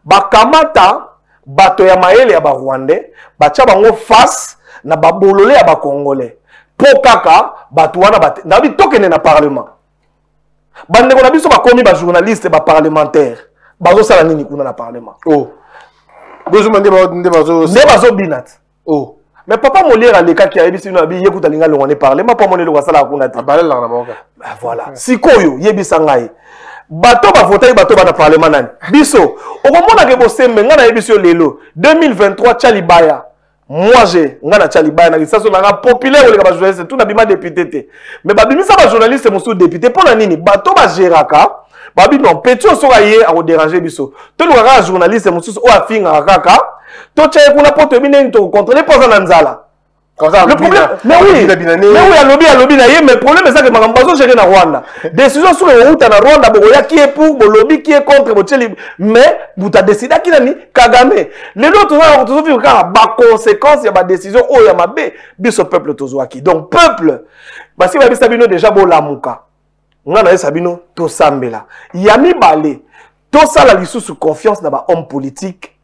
bakamata, batoya maele ya ba Rwandais, bacha bango face na ba bololé ya ba Congolais, pokaka, batuana bat, na bi tokene na parlement, bande qu'on a besoin ba komi ba journaliste ba parlementaire, bazo salani ni kuna na parlement. Oh, besoin de ba de bazo, de bazo binat. Oh. Mais papa Molière a les cas qui arrivent ici, nous avons dit que nous avons parlé, mais pas mon éloigné à la Kounati. Voilà. Si Koyo, Yebi Sangaï, Bato va voter, Bato va parler maintenant. Bisso, au moment où on a débossé, on a émis sur l'élo, deux mille vingt-trois, Tchalibaya. Moi, j'ai, on a Tchalibaya, on a populaire, on a journaliste, tout n'a pas député. Mais Babi, ça va journaliste, c'est mon sous-député. Pour l'année, Bato va gérer Raka, Babi, non, Pétio sera hier à déranger Bisso. Tout le monde journaliste, c'est mon sous-député, à Raka. Toi, tu as pour terminer, tu contrôles pas en Anzala. Le problème, mais oui, mais oui, à l'objet, à l'objet, mais le problème, c'est que Mme Bazo gère la Rwanda. Décision sur les routes en Rwanda, qui est pour, le lobby qui est contre, mais vous avez décidé qui n'a ni Kagame. Les autres, vous avez vu qu'il y a des conséquences, il y a des décisions, oh, il y a des décisions, il y a des décisions, il y a des décisions. Donc, peuple, si vous avez Sabino déjà, vous avez dit, vous avez Sabino, tout ça, mais là, il y a mis balé, tout ça, la sous confiance dans l'homme politique.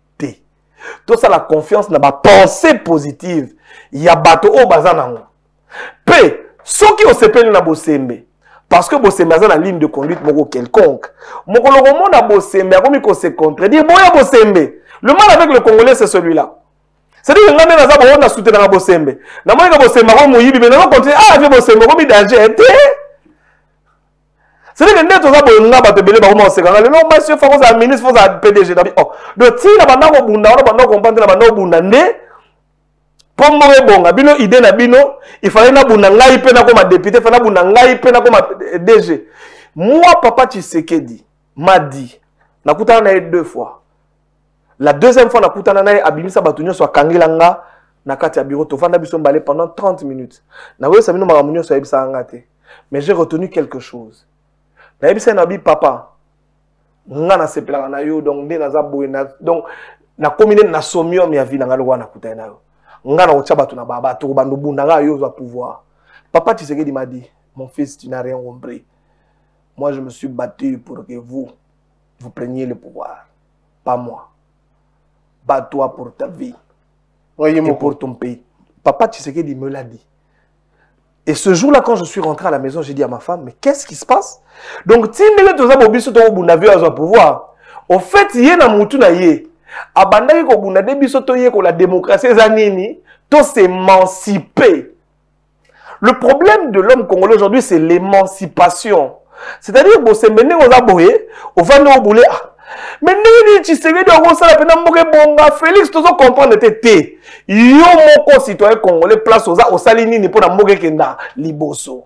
Tout ça, la confiance dans la pensée positive. Il y a bateau au bazan. P. Ceux qui ont s'épellé dans Bosembe. Parce que Bosembe a une ligne de conduite quelconque. Mon monde a Bosembe, a remis qu'on se contredit. Bon, il y a Bosembe. Le mal avec le Congolais, c'est celui-là. C'est-à-dire que nous avons soutenu dans Bosembe. Nous avons Bosembe, nous avons Bosembe, nous avons continué. Ah, avec Bosembe, nous avons mis danger. C'est-à-dire que nous avons un peu de temps pour nous faire des choses. Nous avons un ministre, nous avons un P D G. Donc, si nous avons un peu de temps pour nous faire des choses, il fallait que nous ayons un député, il fallait que nous ayons un D G. Moi, papa Tshisekedi m'a dit, je l'ai écouté deux fois. La deuxième fois, je l'ai écouté, Abimisa Batunyo sur Kangilanga, na kati ya bureau, tu vas aller pendant trente minutes. Mais j'ai retenu quelque chose. Nabi papa, donc na komine na sommium ya ville ngalo wana kutaina yo ngana ochaba tuna baba to bando bundanga yo za pouvoir. Papa Tshisekedi m'a dit mon fils, tu n'as rien compris. Moi je me suis battu pour que vous vous preniez le pouvoir, pas moi. Bats-toi pour ta vie. Voyez et pour ton pays. Papa Tshisekedi me l'a dit. Et ce jour-là, quand je suis rentré à la maison, j'ai dit à ma femme, mais qu'est-ce qui se passe? Donc, si vous avez un peu de pouvoir, au fait, il y a un peu de pouvoir. Il y a la démocratie, tout s'émanciper. Le problème de l'homme congolais aujourd'hui, c'est l'émancipation. C'est-à-dire que c'est mené aux aboués, aux vannes aux boulets. Mais nous, tu sais, Félix, tu comprends, t'es. Yo, mon citoyen congolais, place aux au Salini, pour la Mogekenda, Liboso.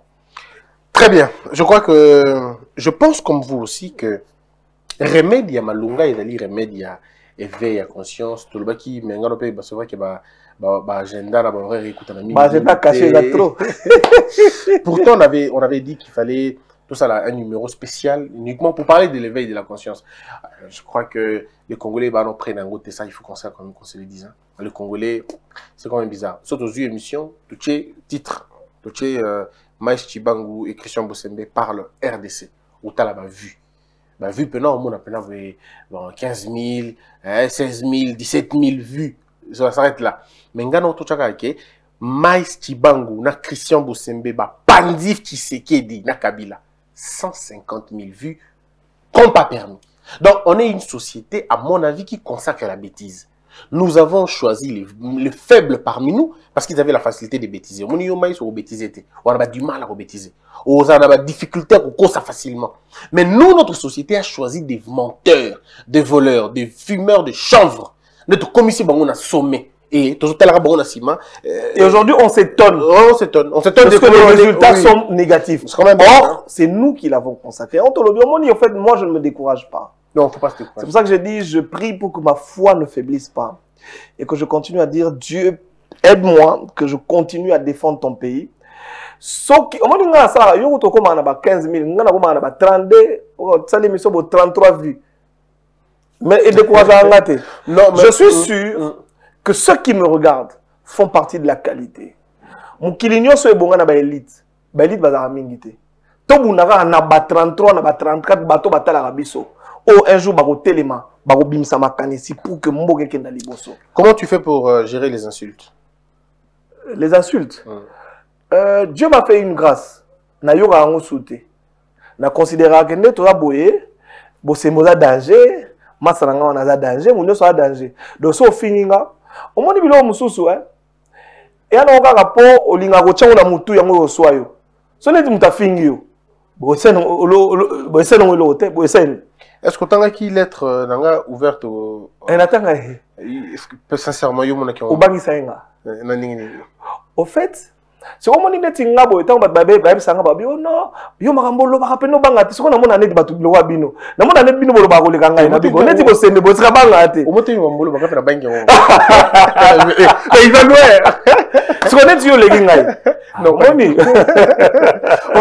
Très bien. Je crois que, je pense comme vous aussi que, remède à Malunga, il y a remède à éveil à conscience, tout le monde qui m'a engagé, c'est vrai que l'agenda, la vraie écoute, l'agenda caché, là, trop. Pourtant, on avait, on avait dit qu'il fallait. Tout ça, là, un numéro spécial, uniquement pour parler de l'éveil de la conscience. Je crois que les Congolais, bah, non, prennent un goût de ça, il faut qu'on sait quand même qu'on se le dise. Hein. Les Congolais, c'est quand même bizarre. Sauf aux yeux émissions, tout est titre, tout est euh, Maître Tshibangu et Christian Bosembe parlent R D C. Où t'as là-bas vu. Bah, vu, pendant, au monde, pendant, bon, quinze mille, hein, seize mille, dix-sept mille vues. Ça s'arrête là. Mais, nous avons tout ça, ok. Maître Tshibangu, na Christian Bosembe, bah, Pandif Tshisekedi, na Kabila. cent cinquante mille vues qu'on pas permis. Donc, on est une société, à mon avis, qui consacre à la bêtise. Nous avons choisi les, les faibles parmi nous parce qu'ils avaient la facilité de bêtiser. On a du mal à rebêtiser. On a des difficultés à cause ça facilement. Mais nous, notre société a choisi des menteurs, des voleurs, des fumeurs de chanvre. Notre commission, on a sommé. Et aujourd'hui, on s'étonne. On s'étonne. On s'étonne parce que les résultats sont négatifs. Or, c'est nous qui l'avons consacré. En fait, moi, je ne me décourage pas. Non, faut pas se décourager. C'est pour ça que je dis, je prie pour que ma foi ne faiblisse pas. Et que je continue à dire, Dieu, aide-moi, que je continue à défendre ton pays. Sauf que, au moins, on a quinze mille, on a trente-deux, on a trente-trois vues. Mais, et décourage à rater. Je suis sûr que ceux qui me regardent font partie de la qualité. Mon kilignon soit bon à l'élite. L'élite va dans la mingité. Tant qu'on a un abat trente-trois, un abat trente-quatre, bateau batal à Rabisso. Oh, un jour, baro téléma, baro bim samakanesi pour que mon quelqu'un dans les bosso. Comment tu fais pour euh, gérer les insultes? Les insultes. Hum. Euh, Dieu m'a fait une grâce. Na yora en souté. Na considéré que net aura boyé, bossé moza danger, masaranga on a danger, mon Dieu soit danger. Donc ça au fininga. Au monde bilao mususu hein et alors on va rapport au lingago tchango na mutu yango soyo so neti mutafingi yo boysen olo boysen olo hotel boysen est-ce que tanga ki lettre nanga ouverte au en atanga est-ce que sincèrement yo mona ki o bangisa nga na ningini au fait c'est au monde neti ngabo etango bat babe babe sanga babe oh non yo makambo lo bakapeno banga ti sokona mona neti batu lo wabino na mona neti bino bolo bakole kanga na bigo neti bo sende bo sika banga ate o moto yo mbolo bakapena bangi ngo mais il va loin sokona neti yo legi ngai non moni en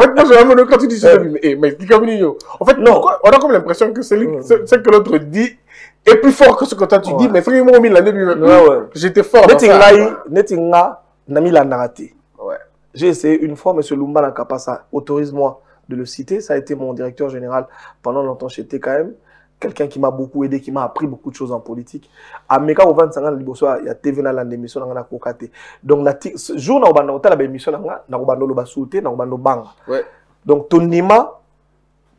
fait moi je vraiment quand tu dis ça mais mais dis comme yo en fait non on a comme l'impression que c'est ce que l'autre dit est plus fort que ce que toi tu dis mais frère moi mille l'année j'étais fort neti ngai neti nga na mille l'année raté. J'ai essayé une fois, M. Lumba Nakapasa, autorise-moi de le citer. Ça a été mon directeur général pendant longtemps chez T K M. Quelqu'un qui m'a beaucoup aidé, qui m'a appris beaucoup de choses en politique. À Meka, au vingt-cinq ans, il y a T V dans l'émission, il y a Kokate. Donc, ce jour-là, il y a l'émission, il y a Lobasouté, il y a Lobang. Donc, ton nima,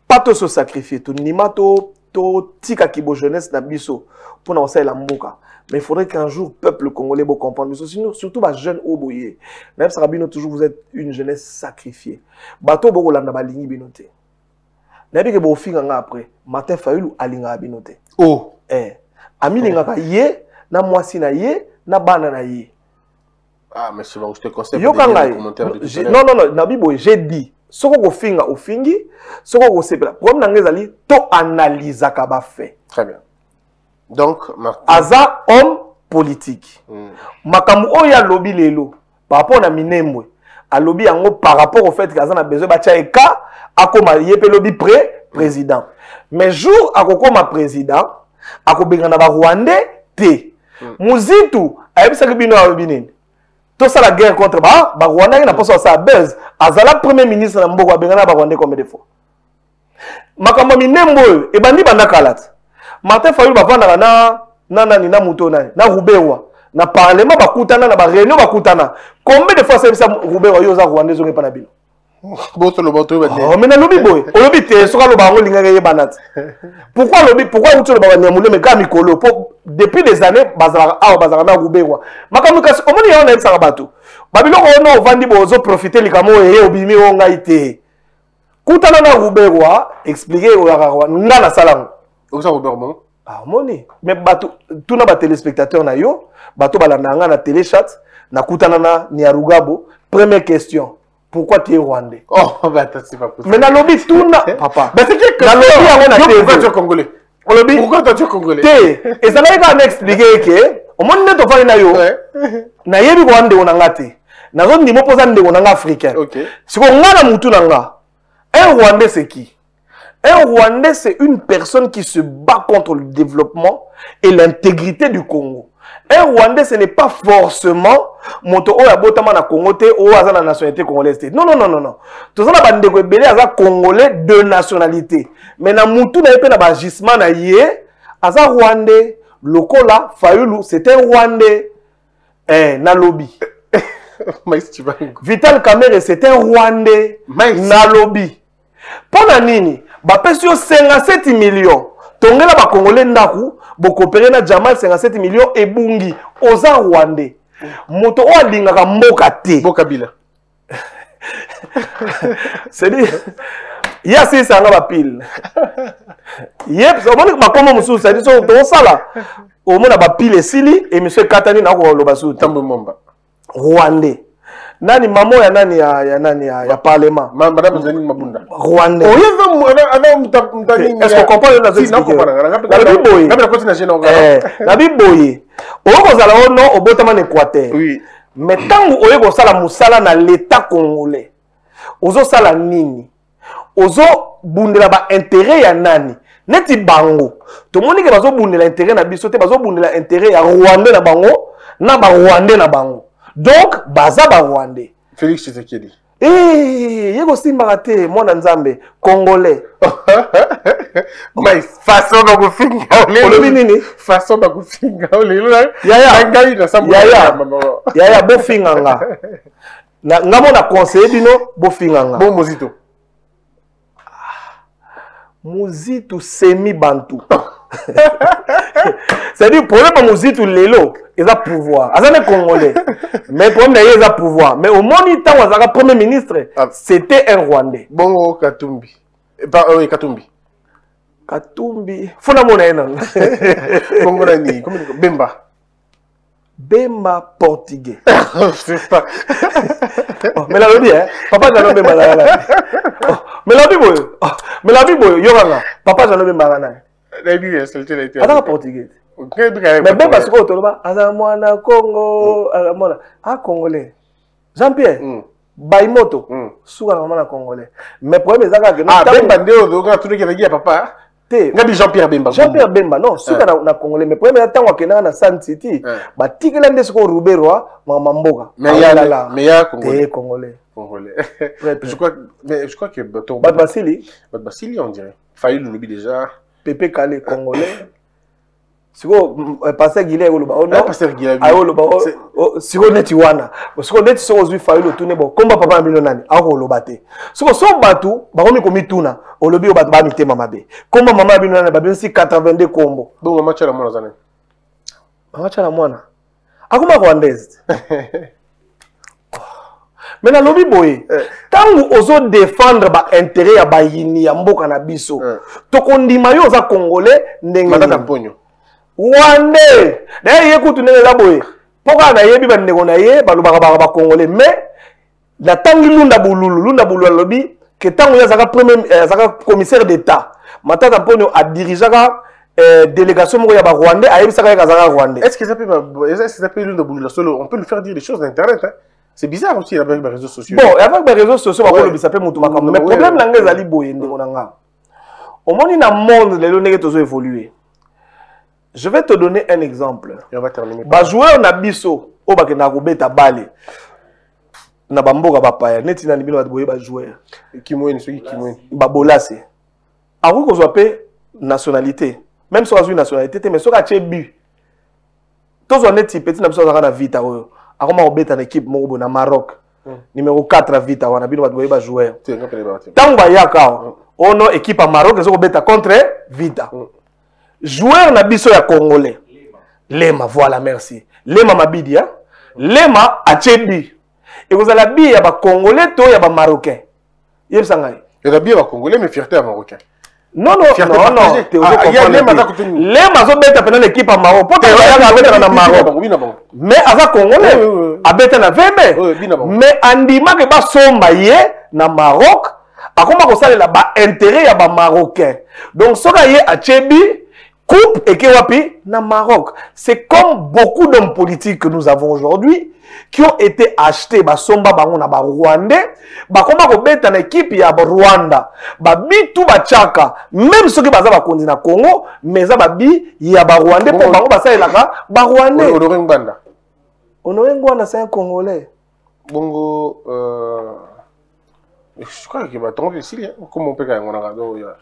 pas te se sacrifier. Ton nima, to tika kibo jeunesse, nabiso, pour nous faire la mouka. Mais il faudrait qu'un jour, le peuple congolais vous comprenne. Sinon, surtout, les jeunes au boyer. Même Sarabino, toujours, vous êtes une jeunesse sacrifiée. Bateau, vous avez la ligne binote. Vous avez dit que vous avez fait après. Martin Fayulu, vous avez la ligne binote. Oh! Eh. Ami, vous avez dit, na moisina ye, na banana ye. Ah, mais souvent, je te conseille de vous dire les commentaires. Non, non, non, Nabi Boy, j'ai dit. Si vous avez fait au fingi, si vous avez fait la problème, vous avez analysé ce que vous avez fait. Très bien. Donc, Martin. Aza, homme politique. Makamu oya lobby lelo. Par rapport à Minembwe. A lobby yango par rapport au fait qu'Aza n'a besoin de bâtir eka. Akoma yépe lobby pré-président. Mais jour, akoko ma président. Ako bengana ba Rwandais. te. Muzitu ayebisaka bino alobinene. Tout ça la guerre contre ba ba Rwanda n'a pas soit sa base. Azala premier ministre na mboko abengana ba Rwanda comme des fois. Makambo Minembwe e bandi banda kalat. Martin Fayulu ba vanda na na na na mutona na Ruberwa. Na parlement ba kutana na ba réunion ba kutana. Combien de fois c'est ça Ruberwa yo za Rwanda zonge pa na bino. Boto lo boto ba te. Oh mais na lobi boy. Olobi te soka lo ba ngolinga ye banat. Pourquoi lobi pourquoi utu lo ba Banyamoulenge mais kami kolo po depuis des années bazara a bazara na Ruberwa. Makambo kasi omoni ya na tsaka bato. Babiloko ono vandi bozo profiter likamo e obimi onga ite. Kutana na Ruberwa expliquer o yarwa nga na salango. Oza Ruberwa. Ah moni mais bato tuna ba téléspectateurs na yo, bato balanda nga na téléchat na kutana na ni arugabo. Première question. Pourquoi tu es rwandais? Oh, bah attends, c'est pas possible. Mais dans le lobby, tout n'a... Papa. Mais c'est quelque chose. Dans le lobby, pourquoi tu es congolais? Pourquoi toi tu es congolais? Et ça n'a pas expliqué que... Au moment où tu parles de yo, na yebi rwandais on n'a pas. Na zone ni moposa ndé on n'a africain. Ok. Si on a la moutou n'a. Un rwandais c'est qui? Un rwandais c'est une personne qui se bat contre le développement et l'intégrité du Congo. Un Rwandais, ce n'est pas forcément moto o ya botama na Congo te o aza na nationalité congolaise. Non non non non non. Tout ça na bande ko belé aza congolais de nationalité. Mais na mutu na pe na bagissement na yé aza Rwandais. Lokola Fayulu, c'était Rwandais. Eh na lobby. Maître Tshibangu. Vital Kamerhe, c'était Rwandais. Na lobby. Pona nini? Ba pesio cinquante-sept millions. Tongela ba congolais ndaku bokopere na Jamal cinquante-sept millions et bungi oza Rwandais. Moto o lingaka mboka te bo Kabila. C'est dit ya si ça nga ba pile. Yep, so boni makoma musu ça dit so to sala. O mona ba pile sili et monsieur Katani na ko loba su Tambo Mwamba. Rwandais. Nani mamo ya nani ya, ya nani ya, ya parlement madame Zening Mabunda Rwanda oyeva ana mtandinga est-ce qu'on comprend la zone na biboye oko zala ono obotama na Équateur oui mais tangu oyeko sala musala na l'état congolais ozo sala nini ozo bundela ba intérêt ya nani neti bango to monike bazo bundela intérêt na biso te bazo bundela intérêt ya Rwanda na bango na ba Rwanda na bango. Donc, Bazaba Rwandais. Félix Tshisekedi. Eh, Yego Simbarate, mon Nzambe, Congolais. Mais façon de vous finir. Olobinini. Façon de vous finir. Yaya. Yaya. Yaya, bon finanga. Namo na conseiller bino, bon finanga. Bon Mozito. Mozito semi-bantou. C'est-à-dire, le problème de Mouzitou Lelo, il a pouvoir. Il est congolais. Mais le problème de il a pouvoir. Mais au moment où il a premier ministre, c'était un Rwandais. Bon, Katumbi. Oui, Katumbi. Katumbi. Fona Monaïnan. Congolani. Bemba. Bemba portugais. C'est ça. Mais la lobby, hein. Papa, j'ai nommé Malala. Mais la Bible. Mais la Bible, Yorana. Papa, j'ai nommé Malala. Attends, portugais. Mais bon, parce que tu as un Congo, un Congolais. Jean-Pierre, Baïmoto, sous un Congolais. Mais le problème, c'est que. Ah, Bemba, tu as dit à papa. Jean-Pierre Bemba. Jean-Pierre Bemba, non, sous un Congolais. Mais le problème, c'est que tu as un San City. Tu as un Ruberwa, Mamamboga. Mais il y a un Congolais. Congolais. Je crois que. Bad Basili. Bad Basili, on dirait. Fayulu l'oublie déjà. Pépé Calais, Congolais. Si vous passez Guilé, vous passez Guilé. Si vous êtes Tiwana, si vous êtes sur les Faïl, vous tournez bon. Comment papa a mis le nan? Ah, vous le battez. Si vous êtes battu, vous avez commis tout. Vous avez battu maman. Comment maman a mis le nan? Vous avez quatre-vingt-deux combos. Donc, maman, tu as la moine. Maman, tu as la moine. Ah, comment rwandaise? Mais dans le lobby, boy, tant que vous osez défendre l'intérêt à Bayini, à Mboka Nabiso, tant qu'on dit maillot aux Congolais, n'est pas un pognon. Rwandais! D'ailleurs, écoute, n'est pas boy. Pourquoi on a eu des Congolais, Congolais, mais la tangue lunda boulou, lunda boulou lobby, que tant que vous avez premier commissaire d'État, matin à pognon à diriger la délégation Mouyaba Rwandais, à Ebsaka Kazara Rwandais. Est-ce que ça s'appelle lunda boulou solo? On peut lui faire dire des choses d'Internet, hein? C'est bizarre aussi avec les réseaux sociaux. Bon, avec les réseaux sociaux, on peut le saper mon tout. Mais le problème, c'est que les gens ont évolué. Au monde, les gens ont évolué. Je vais te donner un exemple. Et on va terminer. Bah joueur na biso, o ba kena kobeta bale. Na bamboka ba paya, neti na libilo ba boye ba joueur. Kimwe ni soki kimwe. Ba bolase. Avant qu'on soit pe nationalité, même si on a une nationalité, mais si on a un but, tous on est petit, on a un vite. On a une équipe au Maroc, numéro quatre à vite, on a un joueur. Tant qu'on on a une équipe à Maroc, on a un contre Vita. Joueur na biso ya Congolais. Lema, voilà, merci. Lema mabidia. Lema a tchebi. Et vous avez dit, il y a Congolais, il y a Marocain. Il y a des Congolais, mais fierté à Marocain. Non, non, non, non, non, les l'équipe à Maroc. Mais à Congolais, à mais Andima que pas sombaye na Maroc, à comment ça là bas intérêt à Marocain. Donc ça a Tchébi, coupe et Kewapi na Maroc. C'est comme beaucoup d'hommes politiques que nous avons aujourd'hui qui ont été achetés par Somba Bango na Rwandais, bah comment on bête en équipe ya Rwanda, bah bitu ba Tchaka, même ceux qui baza ba kondi na Congo, mais ça ba bi ya Rwandais pour Bango ba ça elaka ba Rwandais. Honoré Nganda. Honoré Nganda c'est un Congolais. Bongo euh je crois qu'il m'a trompé ici, comment on peut gagner mon argent?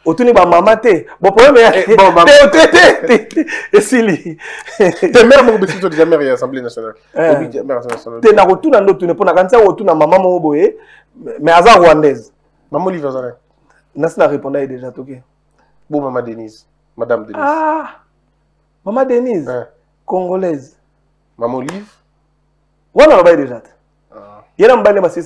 Au tout niveau maman t'es bon problème est bon maman t'es et Sili t'es mère mon petit tu dis mère et assemblée nationale t'es na retour dans notre tu ne peux pas gagner ça retour na maman mon boy mais à rwandaise maman livre ça n'a pas répondu déjà toqué bon maman Denise madame Denise ah maman Denise congolaise maman livre voilà on va déjà. Merci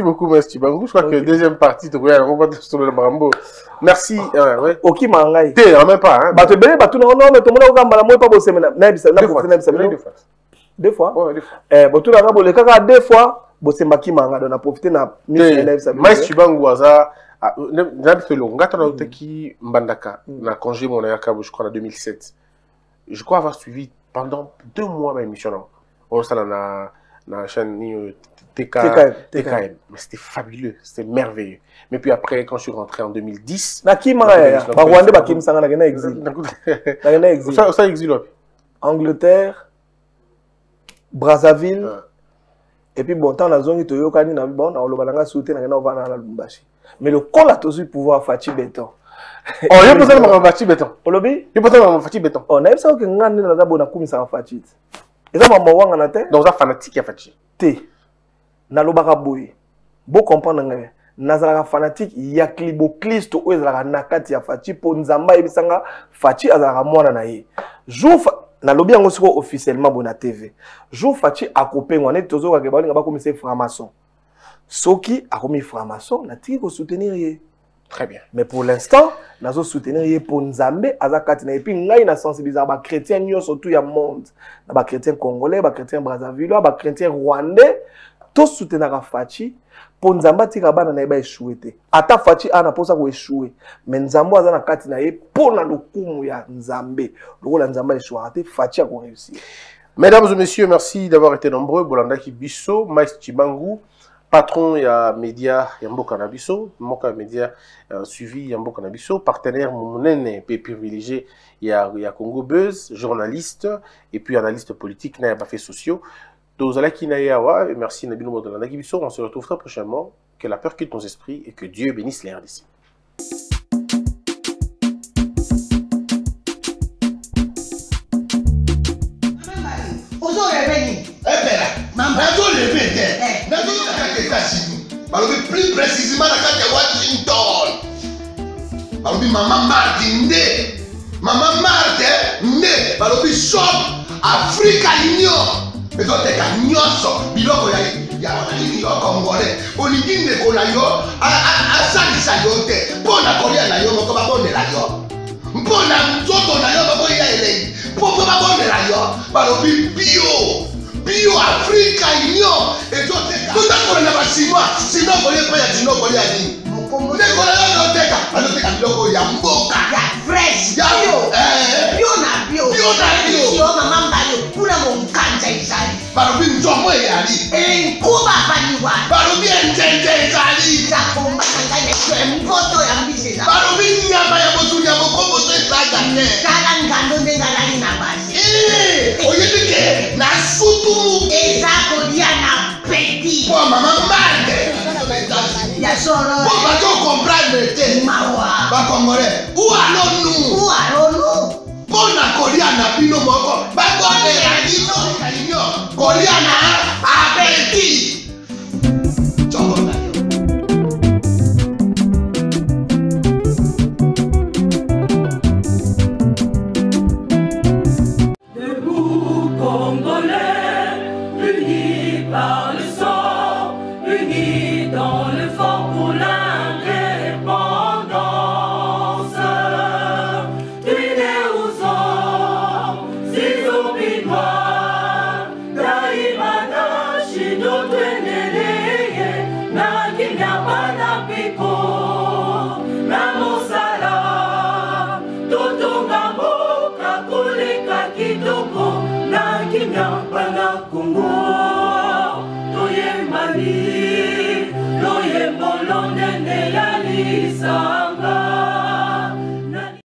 beaucoup, Maître Tshibangu. Je crois okay. Que deuxième partie, tu on va te le brambo. Merci. Ok, mangai. T'es en même pas. Hein, bah tu ben, bah tu non non, mais tout le monde a pas bossé maintenant. Deux fois. Deux fois. Ouais, deux fois. Eh, bah tu n'as bolé caca deux fois. Bossé maki manga, on a profité na. Maître Tshibangu aza. N'importe où. Gâteau na uteki mbandaka. Na congé mon ayaka, je crois en deux mille sept. Je crois avoir suivi. Pendant deux mois, ma émission, on s'est dans la chaîne T K M. Mais c'était fabuleux, c'était merveilleux. Mais puis après, quand je suis rentré en deux mille dix... Nakim, Rwanda, Bakim, ça n'a exil. Ça exil, Angleterre, Brazzaville, et puis bon, dans la zone, il y a des gens qui ont mais le col a toujours pouvoir Fatih Benton. Oh, il y a besoin de me faire béton. Au lobby? Il y a besoin de me faire béton. On a besoin que nous avons fait. Et ça, on a fait. Donc, ça, fanatique, il y a fait. T. Naloba Boui. Beau comprendre. Nazara fanatique, il y a clibocliste ou il y a nakati à Fati pour Nzamba et Bissanga. Fati à la moine à naïe. Jouf. Nalobi en gros officiellement bon à T V. Jouf Fati à couper. On est toujours à Gabon. On va commencer franc-maçon. Soki a commis franc-maçon. N'a tiré pour soutenir. Très bien. Mais pour l'instant, nous soutenons pour Nzambe, Azakatina. Et puis, nous avons une sensibilisation. Les chrétiens, surtout, il y a monde. Les chrétiens congolais, les chrétiens brassavillois, les chrétiens rwandais. Tous soutenons la Fachi. Pour Nzamba, il y a des gens qui ont échoué. Ata Fachi, il y a des gens qui ont échoué. Mais Nzambo, Azakatina, pour le coup, il y a Nzambe. Le rôle Nzamba échoué. Fachi a réussi. Mesdames et messieurs, merci d'avoir été nombreux. Bolanda Kibiso, Maître Tshibangu. Patron, il y a Média, il y a Mboka Nabiso, Mboka Média euh, suivi, il y a Mboka Nabiso, partenaire Moumounene, privilégié, il y a, a CongoBuzz, journaliste, et puis analyste politique, il y a Bafé sociaux. Donc, merci Nabilou Moudalana Gibiso, on se retrouve très prochainement, que la peur quitte nos esprits et que Dieu bénisse les R D C. Plus précisément dans la Washington. Balobi maman Marthe né, maman Marthe né, balobi shop Africa Union. Mais donc t'es qu'à nyonso, biloko ya ya onalini yo congolais, olingi ndeko na yo, asalisa yo te, mpona kolia na yo moko babondela yo, mpona nzoto na yo baboya elengi, mpo babondela yo, balobi bio. Bio Africa Union et tout ça. Tout ça qu'on a six mois, sinon on n'est pas y a sinon on y a ni. Dès qu'on a un autre cas, un autre cas, il y a Mboka, il y a Fresh, il y a Bio, Bio na Bio, Bio na Bio. Bio maman Bayo, pour la mon kanja isali. Barobi njomo isali. Eh, Kuba Baniwa. Barobi njenje isali. Jakomba kanja isali. Mpoto ya mbisela. Barobi nyama ya botu. Namosala, tutunga boka kulika kidogo.